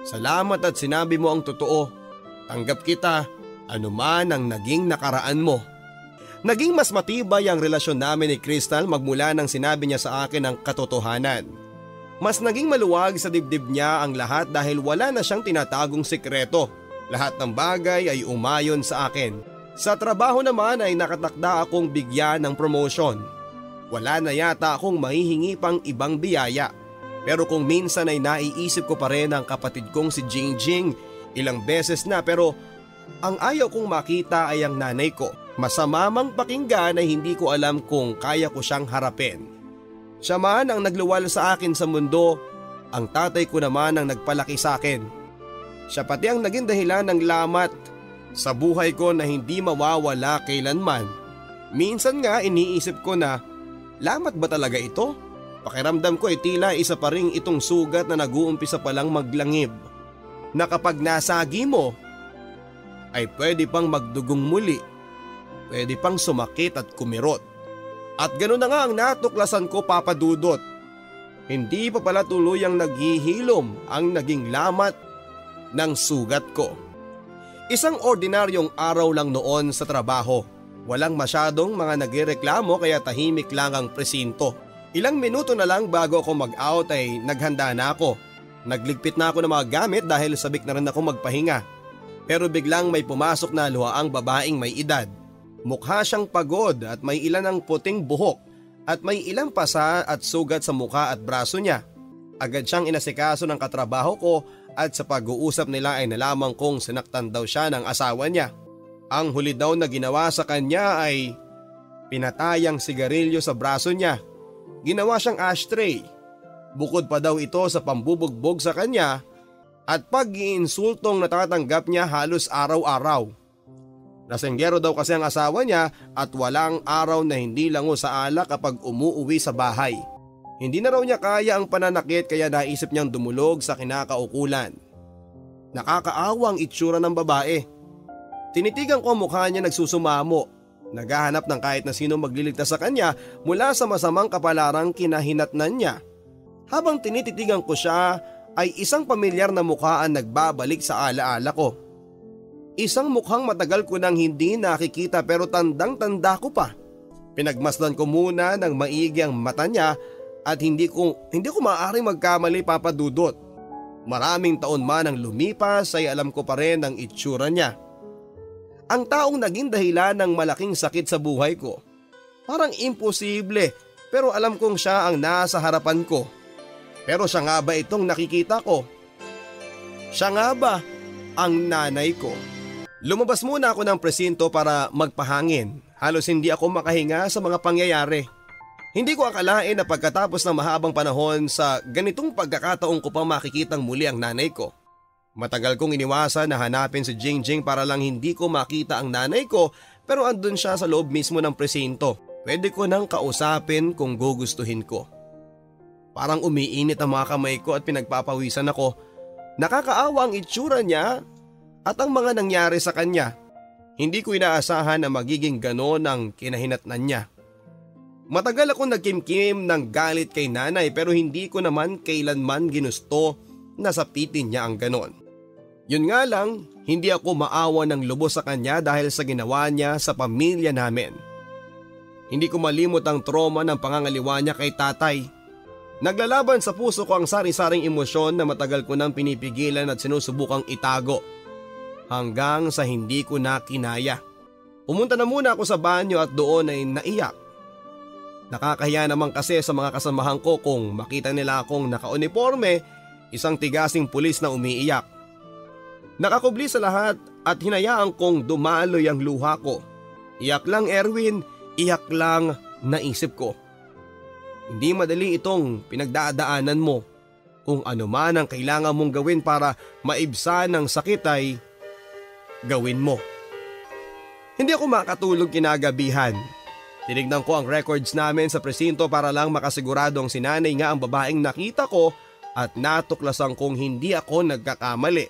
Salamat at sinabi mo ang totoo. Tanggap kita anuman ang naging nakaraan mo. Naging mas matibay ang relasyon namin ni Kristal magmula nang sinabi niya sa akin ang katotohanan. Mas naging maluwag sa dibdib niya ang lahat dahil wala na siyang tinatagong sikreto. Lahat ng bagay ay umayon sa akin. Sa trabaho naman ay nakatakda akong bigyan ng promotion. Wala na yata akong mahihingi pang ibang biyaya. Pero kung minsan ay naiisip ko pa rin ang kapatid kong si Jingjing, ilang beses na, pero ang ayaw kong makita ay ang nanay ko. Masama mang pakinggan ay hindi ko alam kung kaya ko siyang harapin. Siya man ang nagluwal sa akin sa mundo, ang tatay ko naman ang nagpalaki sa akin. Siya pati ang naging dahilan ng lamat sa buhay ko na hindi mawawala kailanman. Minsan nga iniisip ko na, lamat ba talaga ito? Pakiramdam ko ay tila isa pa rin itong sugat na nag-uumpisa palang maglangib. Na kapag nasagi mo, ay pwede pang magdugong muli. Pwede pang sumakit at kumirot. At ganoon na nga ang natuklasan ko, Papa Dudut. Hindi pa pala tuluyang naghihilom ang naging lamat ng sugat ko. Isang ordinaryong araw lang noon sa trabaho. Walang masyadong mga nagreklamo kaya tahimik lang ang presinto. Ilang minuto na lang bago ako mag-out ay naghanda na ako. Nagligpit na ako ng mga gamit dahil sabik na rin ako magpahinga. Pero biglang may pumasok na luhaang babaeng may edad. Mukha siyang pagod at may ilan ang puting buhok at may ilang pasa at sugat sa mukha at braso niya. Agad siyang inasikaso ng katrabaho ko at sa pag-uusap nila ay nalaman kong sinaktan daw siya ng asawa niya. Ang huli daw na ginawa sa kanya ay pinatayang sigarilyo sa braso niya. Ginawa siyang ashtray. Bukod pa daw ito sa pambubugbog sa kanya at pag-iinsultong natatanggap niya halos araw-araw. Lasenggero daw kasi ang asawa niya at walang araw na hindi lango sa alak kapag umuuwi sa bahay. Hindi na raw niya kaya ang pananakit kaya naisip niyang dumulog sa kinakaukulan. Nakakaawa ang itsura ng babae. Tinitigan ko ang mukha niya nagsusumamo. Naghahanap ng kahit na sino magliligtas sa kanya mula sa masamang kapalarang kinahinatnan niya. Habang tinititigan ko siya ay isang pamilyar na mukha ang nagbabalik sa alaala ko. Isang mukhang matagal ko nang hindi nakikita pero tandang-tanda ko pa. Pinagmasdan ko muna ng maigi ang mata niya at hindi ko, hindi ko maaaring magkamali, Papa Dudut. Maraming taon man ang lumipas ay alam ko pa rin ang itsura niya. Ang taong naging dahilan ng malaking sakit sa buhay ko. Parang imposible, pero alam kong siya ang nasa harapan ko. Pero siya nga ba itong nakikita ko? Siya nga ba ang nanay ko? Lumabas muna ako ng presinto para magpahangin. Halos hindi ako makahinga sa mga pangyayari. Hindi ko akalain na pagkatapos ng mahabang panahon sa ganitong pagkakataong ko pa makikitang muli ang nanay ko. Matagal kong iniwasan na hanapin si Jingjing para lang hindi ko makita ang nanay ko, pero andun siya sa loob mismo ng presinto. Pwede ko nang kausapin kung gugustuhin ko. Parang umiinit ang mga kamay ko at pinagpapawisan ako. Nakakaawa ang itsura niya at ang mga nangyari sa kanya. Hindi ko inaasahan na magiging ganon ang kinahinatnan niya. Matagal akong nagkimkim ng galit kay nanay pero hindi ko naman kailanman ginusto na sapitin niya ang ganon. Yun nga lang, hindi ako maawa ng lubos sa kanya dahil sa ginawa niya sa pamilya namin. Hindi ko malimot ang trauma ng pangangaliwa niya kay tatay. Naglalaban sa puso ko ang sari-saring emosyon na matagal ko nang pinipigilan at sinusubukang itago. Hanggang sa hindi ko na kinaya. Pumunta na muna ako sa banyo at doon ay naiyak. Nakakahiya naman kasi sa mga kasamahan ko kung makita nila akong nakauniforme, isang tigasing pulis na umiiyak. Nakakubli sa lahat at hinayaan kong dumaloy ang luha ko. Iyak lang Erwin, iyak lang naisip ko. Hindi madali itong pinagdadaanan mo. Kung ano man ang kailangan mong gawin para maibsan ang sakit ay gawin mo. Hindi ako makatulog kinagabihan. Tinignan ko ang records namin sa presinto para lang makasiguradong si nanay nga ang babaeng nakita ko at natuklasan kong hindi ako nagkakamali.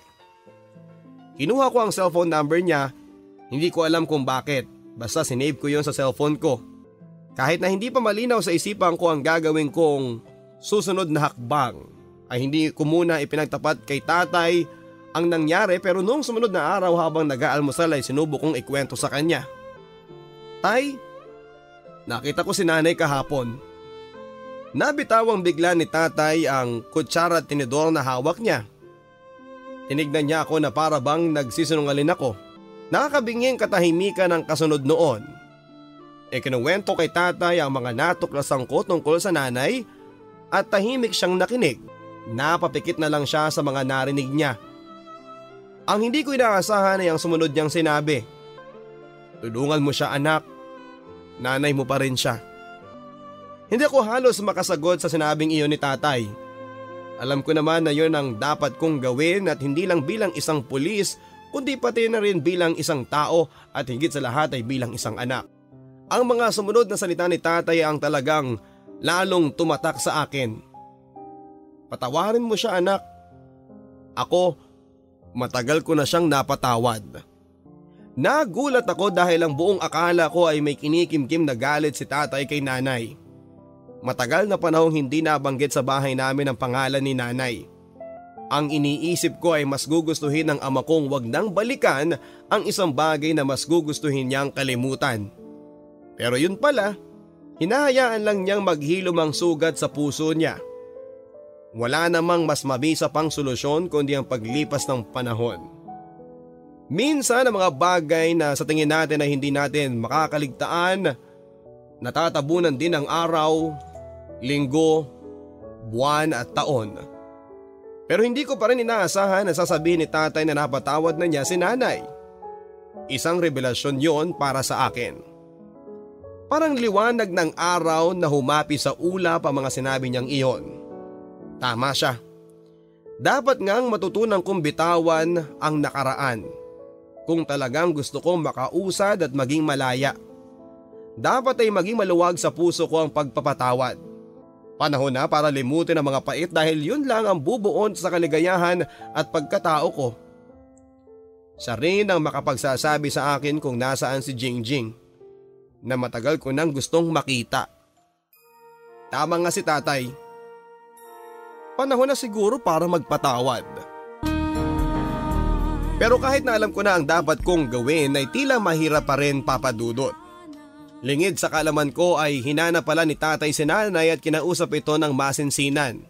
Kinuha ko ang cellphone number niya, hindi ko alam kung bakit, basta sinave ko yon sa cellphone ko. Kahit na hindi pa malinaw sa isipan ko ang gagawin kong susunod na hakbang, ay hindi ko muna ipinagtapat kay tatay ang nangyari pero noong sumunod na araw habang nag-aalmusal ay sinubo kong ikwento sa kanya. Tay, nakita ko si nanay kahapon. Nabitawang bigla ni tatay ang kutsara at tinidor na hawak niya. Tinignan niya ako na para bang nagsisinungaling ako. Nakakabinging katahimikan ang kasunod noon. E kinuwento kay tatay ang mga natuklasan ko tungkol sa nanay at tahimik siyang nakinig. Napapikit na lang siya sa mga narinig niya. Ang hindi ko inaasahan ay ang sumunod niyang sinabi. Tulungan mo siya anak. Nanay mo pa rin siya. Hindi ako halos makasagot sa sinabing iyon ni tatay. Alam ko naman na yon ang dapat kong gawin at hindi lang bilang isang pulis kundi pati na rin bilang isang tao at higit sa lahat ay bilang isang anak. Ang mga sumunod na salita ni tatay ang talagang lalong tumatak sa akin. Patawarin mo siya anak. Ako, matagal ko na siyang napatawad. Nagulat ako dahil ang buong akala ko ay may kinikimkim na galit si tatay kay nanay. Matagal na panahong hindi nabanggit sa bahay namin ang pangalan ni nanay. Ang iniisip ko ay mas gugustuhin ng ama kong wag nang balikan ang isang bagay na mas gugustuhin niyang kalimutan. Pero yun pala, hinahayaan lang niyang maghilom ang sugat sa puso niya. Wala namang mas mabisa pang solusyon kundi ang paglipas ng panahon. Minsan ang mga bagay na sa tingin natin ay hindi natin makakaligtaan, natatabunan din ang araw, linggo, buwan at taon. Pero hindi ko pa rin inaasahan na sasabihin ni tatay na napatawad na niya si nanay. Isang revelasyon yon para sa akin. Parang liwanag ng araw na humapi sa ulap ang mga sinabi niyang iyon. Tama siya. Dapat ngang matutunan kong bitawan ang nakaraan. Kung talagang gusto kong makausad at maging malaya, dapat ay maging maluwag sa puso ko ang pagpapatawad. Panahon na para limutin ang mga pait dahil yun lang ang bubuon sa kaligayahan at pagkatao ko. Siya rin ang makapagsasabi sa akin kung nasaan si Jingjing, na matagal ko nang gustong makita. Tama nga si tatay. Panahon na siguro para magpatawad. Pero kahit na alam ko na ang dapat kong gawin ay tila mahirap pa rin Papa Dudut. Lingid sa kaalaman ko ay hinana pala ni tatay si nanay at kinausap ito ng masinsinan.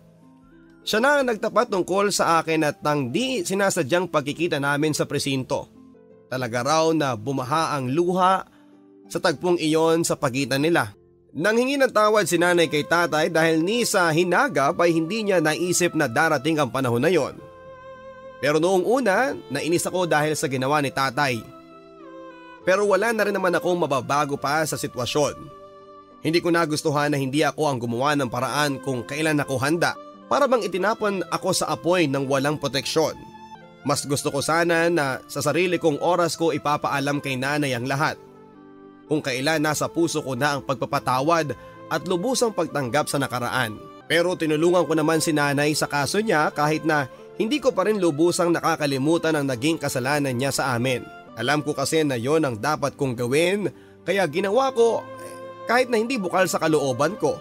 Siya na ang nagtapat tungkol sa akin at nang di sinasadyang pagkikita namin sa presinto. Talaga raw na bumaha ang luha sa tagpong iyon sa pagitan nila. Nang hingi ng tawad si nanay kay tatay dahil ni sa hinagap ay hindi niya naisip na darating ang panahon na yon. Pero noong una, nainis ako dahil sa ginawa ni tatay. Pero wala na rin naman akong mababago pa sa sitwasyon. Hindi ko nagustuhan na hindi ako ang gumawa ng paraan kung kailan ako handa. Para bang itinapon ako sa apoy ng walang proteksyon. Mas gusto ko sana na sa sarili kong oras ko ipapaalam kay nanay ang lahat. Kung kailan nasa puso ko na ang pagpapatawad at lubusang pagtanggap sa nakaraan. Pero tinulungan ko naman si nanay sa kaso niya kahit na hindi ko pa rin lubusang nakakalimutan ang naging kasalanan niya sa amin. Alam ko kasi na yon ang dapat kong gawin kaya ginawa ko kahit na hindi bukal sa kalooban ko.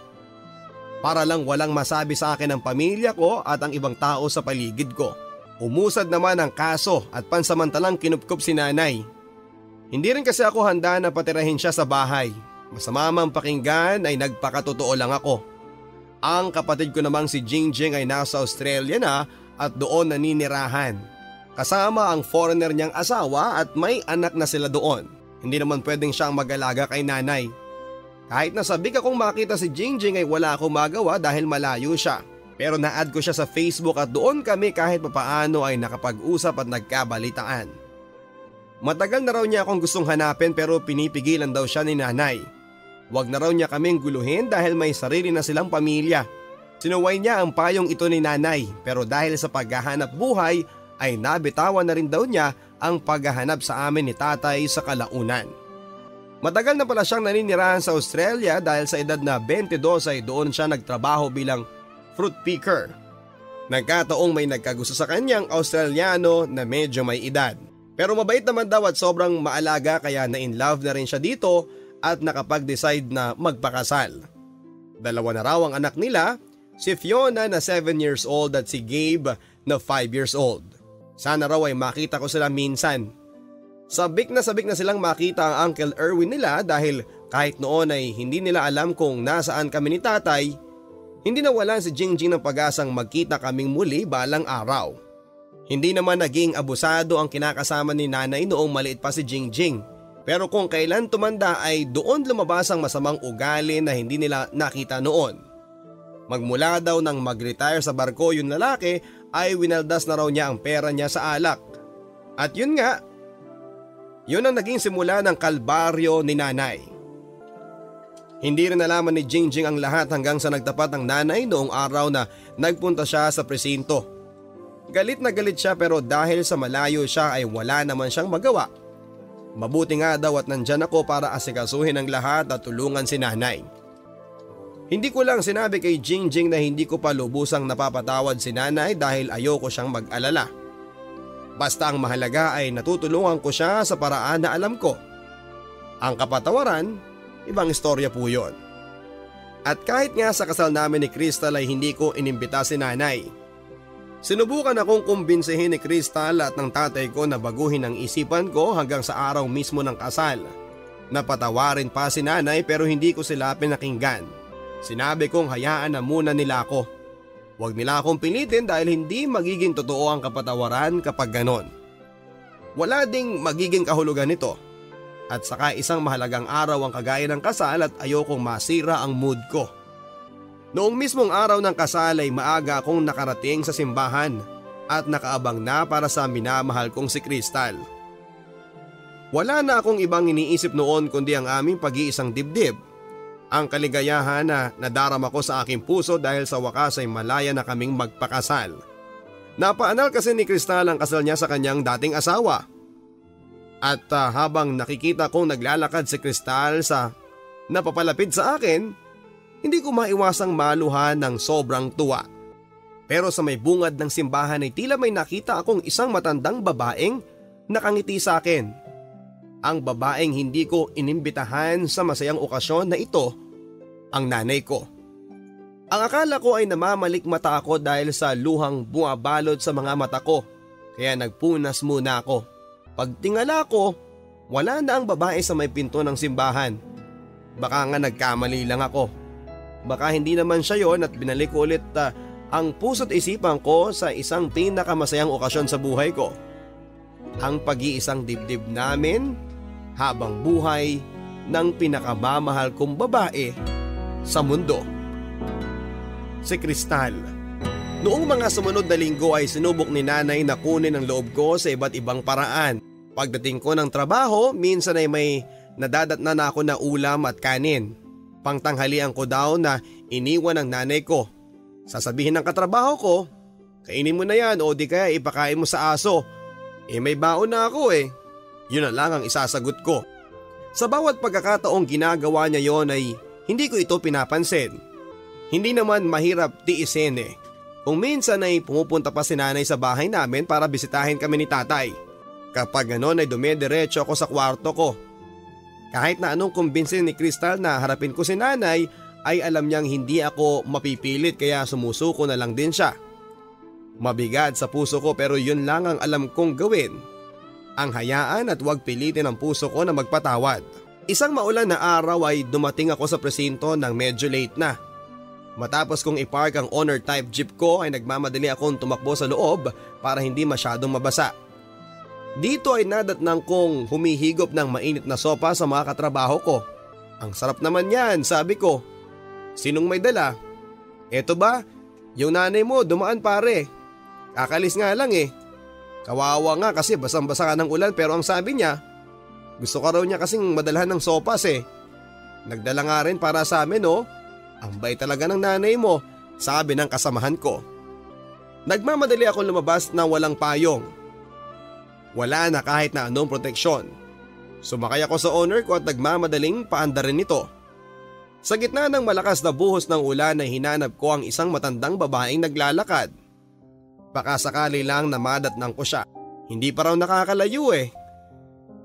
Para lang walang masabi sa akin ang pamilya ko at ang ibang tao sa paligid ko. Umusad naman ang kaso at pansamantalang kinupkup si nanay. Hindi rin kasi ako handa na patirahin siya sa bahay. Masama mang pakinggan ay nagpakatotoo lang ako. Ang kapatid ko namang si Jingjing ay nasa Australia na at doon naninirahan. Kasama ang foreigner niyang asawa at may anak na sila doon. Hindi naman pwedeng siyang mag-alaga kay nanay. Kahit nasabik akong makita si Jingjing ay wala akong magawa dahil malayo siya. Pero na-add ko siya sa Facebook at doon kami kahit papaano ay nakapag-usap at nagkabalitaan. Matagal na raw niya akong gustong hanapin pero pinipigilan daw siya ni nanay. Huwag na raw niya kaming guluhin dahil may sarili na silang pamilya. Sinuway niya ang payong ito ni nanay pero dahil sa paghahanap buhay ay nabitawan na rin daw niya ang paghahanap sa amin ni tatay sa kalaunan. Matagal na pala siyang naninirahan sa Australia dahil sa edad na dalawampu't dalawa ay doon siya nagtrabaho bilang fruit picker. Nagkataong may nagkagusto sa kanyang Australiano na medyo may edad. Pero mabait naman daw at sobrang maalaga kaya na-inlove na rin siya dito at nakapag-decide na magpakasal. Dalawa na raw ang anak nila, si Fiona na seven years old at si Gabe na five years old. Sana raw ay makita ko sila minsan. Sabik na sabik na silang makita ang Uncle Erwin nila dahil kahit noon ay hindi nila alam kung nasaan kami ni tatay, hindi nawalan si Jingjing ng pag-asang magkita kaming muli balang araw. Hindi naman naging abusado ang kinakasama ni nanay noong maliit pa si Jingjing. Pero kung kailan tumanda ay doon lumabas ang masamang ugali na hindi nila nakita noon. Magmula daw nang mag-retire sa barko yung lalaki ay winaldas na raw niya ang pera niya sa alak. At yun nga, yun ang naging simula ng kalbaryo ni nanay. Hindi rin nalaman ni Jingjing ang lahat hanggang sa nagtapat ang nanay noong araw na nagpunta siya sa presinto. Galit na galit siya pero dahil sa malayo siya ay wala naman siyang magawa. Mabuti nga daw at nandyan ako para asikasuhin ang lahat at tulungan si nanay. Hindi ko lang sinabi kay Jingjing na hindi ko pa lubusang napapatawad si nanay dahil ayoko siyang mag-alala. Basta ang mahalaga ay natutulungan ko siya sa paraan na alam ko. Ang kapatawaran, ibang istorya po yun. At kahit nga sa kasal namin ni Kristal ay hindi ko inimbita si nanay. Sinubukan akong kumbinsihin ni Kristal at ng tatay ko na baguhin ang isipan ko hanggang sa araw mismo ng kasal. Napatawarin pa si nanay pero hindi ko sila pinakinggan. Sinabi kong hayaan na muna nila ako. Huwag nila akong pilitin dahil hindi magiging totoo ang kapatawaran kapag ganon. Wala ding magiging kahulugan nito. At saka isang mahalagang araw ang kagaya ng kasal at ayokong masira ang mood ko. Noong mismong araw ng kasal ay maaga akong nakarating sa simbahan at nakaabang na para sa minamahal kong si Kristal. Wala na akong ibang iniisip noon kundi ang aming pag-iisang dibdib. Ang kaligayahan na nadarama ko sa aking puso dahil sa wakas ay malaya na kaming magpakasal. Napaanal kasi ni Kristal ang kasal niya sa kanyang dating asawa. At uh, habang nakikita kong naglalakad si Kristal sa napapalapit sa akin, hindi ko maiwasang maluha ng sobrang tuwa. Pero sa may bungad ng simbahan ay tila may nakita akong isang matandang babaeng nakangiti sa akin. Ang babaeng hindi ko inimbitahan sa masayang okasyon na ito, ang nanay ko. Ang akala ko ay namamalikmata ako dahil sa luhang bumabalot sa mga mata ko, kaya nagpunas muna ako. Pagtingala ko, wala na ang babae sa may pinto ng simbahan. Baka nga nagkamali lang ako. Baka hindi naman siya yon at binalik ko ulit uh, ang puso't isipan ko sa isang pinakamasayang okasyon sa buhay ko. Ang pag-iisang dibdib namin habang buhay ng pinakamamahal kong babae sa mundo. Si Kristal. Noong mga sumunod na linggo ay sinubok ni nanay na kunin ang loob ko sa iba't ibang paraan. Pagdating ko ng trabaho, minsan ay may nadadatnan na ako na ulam at kanin. Pangtanghalian ko daw na iniwan ng nanay ko. Sasabihin ng katrabaho ko, kainin mo na yan o di kaya ipakain mo sa aso. Eh may baon na ako eh. Yun na lang ang isasagot ko. Sa bawat pagkakataong ginagawa niya yon ay hindi ko ito pinapansin. Hindi naman mahirap tiisin eh. Kung minsan ay pumupunta pa si nanay sa bahay namin para bisitahin kami ni tatay. Kapag ganon ay dumediretso ako sa kwarto ko. Kahit na anong kumbinsin ni Kristal na harapin ko si nanay ay alam niyang hindi ako mapipilit kaya sumusuko na lang din siya. Mabigat sa puso ko pero yun lang ang alam kong gawin. Ang hayaan at huwag pilitin ang puso ko na magpatawad. Isang maulan na araw ay dumating ako sa presinto ng medyo late na. Matapos kong ipark ang honor type jeep ko ay nagmamadali akong tumakbo sa loob para hindi masyadong mabasa. Dito ay nadatnang kong humihigop ng mainit na sopa sa mga katrabaho ko. Ang sarap naman yan, sabi ko. Sinong may dala? Eto ba? Yung nanay mo dumaan pare. Kakalis nga lang eh. Kawawa nga kasi basang-basa ka ng ulan pero ang sabi niya, gusto ka raw niya kasing madalhan ng sopas eh. Nagdala nga rin para sa amin oh. Ang bait talaga ng nanay mo, sabi ng kasamahan ko. Nagmamadali akong lumabas na walang payong. Wala na kahit na anong proteksyon. Sumakay ako sa honor ko at nagmamadaling paanda rin ito. Sa gitna ng malakas na buhos ng ulan ay hinanap ko ang isang matandang babaeng naglalakad. Baka sakali lang namadatnang ko siya. Hindi pa raw nakakalayo eh.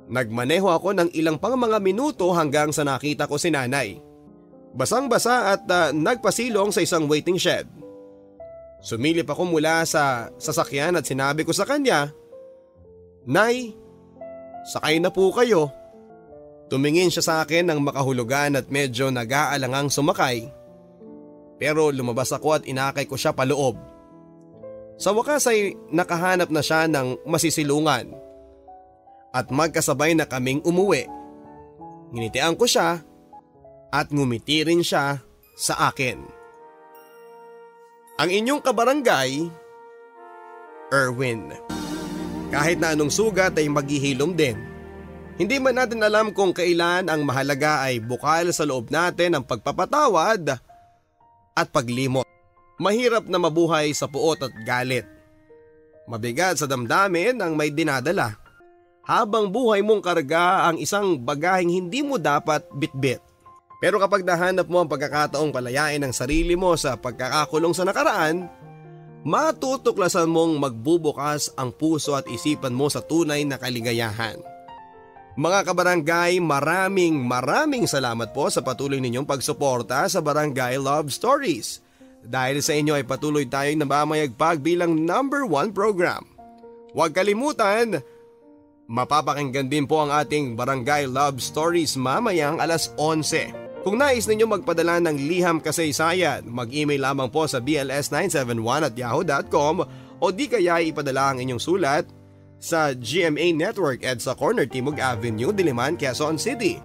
Nagmaneho ako ng ilang pang mga minuto hanggang sa nakita ko si nanay. Basang-basa at uh, nagpasilong sa isang waiting shed. Sumilip ako mula sa sasakyan at sinabi ko sa kanya, Nay, sakay na po kayo. Tumingin siya sa akin ng makahulugan at medyo nag-aalangang sumakay. Pero lumabas ako at inakay ko siya paloob. Sa wakas ay nakahanap na siya ng masisilungan. At magkasabay na kaming umuwi. Nginitian ko siya. At ngumiti rin siya sa akin. Ang inyong kabarangay, Erwin. Kahit na anong sugat ay maghihilom din. Hindi man natin alam kung kailan ang mahalaga ay bukal sa loob natin ang pagpapatawad at paglimot. Mahirap na mabuhay sa puot at galit. Mabigat sa damdamin ang may dinadala. Habang buhay mong karga ang isang bagaheng hindi mo dapat bitbit. Pero kapag nahanap mo ang pagkakataong palayain ang sarili mo sa pagkakakulong sa nakaraan, matutuklasan mong magbubukas ang puso at isipan mo sa tunay na kaligayahan. Mga kabarangay, maraming maraming salamat po sa patuloy ninyong pagsuporta sa Barangay Love Stories. Dahil sa inyo ay patuloy tayong namamayagpag bilang number one program. Huwag kalimutan, mapapakinggan din po ang ating Barangay Love Stories mamayang alas onse. Kung nais ninyo magpadala ng liham kasaysayan, mag-email lamang po sa b l s nine seven one at yahoo dot com o di kaya ipadala ang inyong sulat sa G M A Network at sa Corner Timog Avenue, Diliman, Quezon City.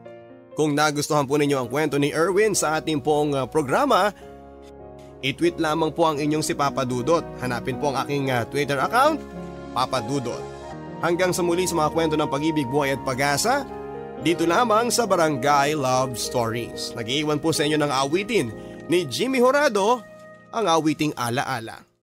Kung nagustuhan po ninyo ang kwento ni Erwin sa ating pong programa, i-tweet lamang po ang inyong si Papa Dudut. Hanapin po ang aking Twitter account, Papa Dudut. Hanggang sa muli sa mga kwento ng pag-ibig, buhay at pag-asa, dito lamang sa Barangay Love Stories. Nag-iwan po sa inyo ng awitin ni Jimmy Horado, ang awiting Alaala.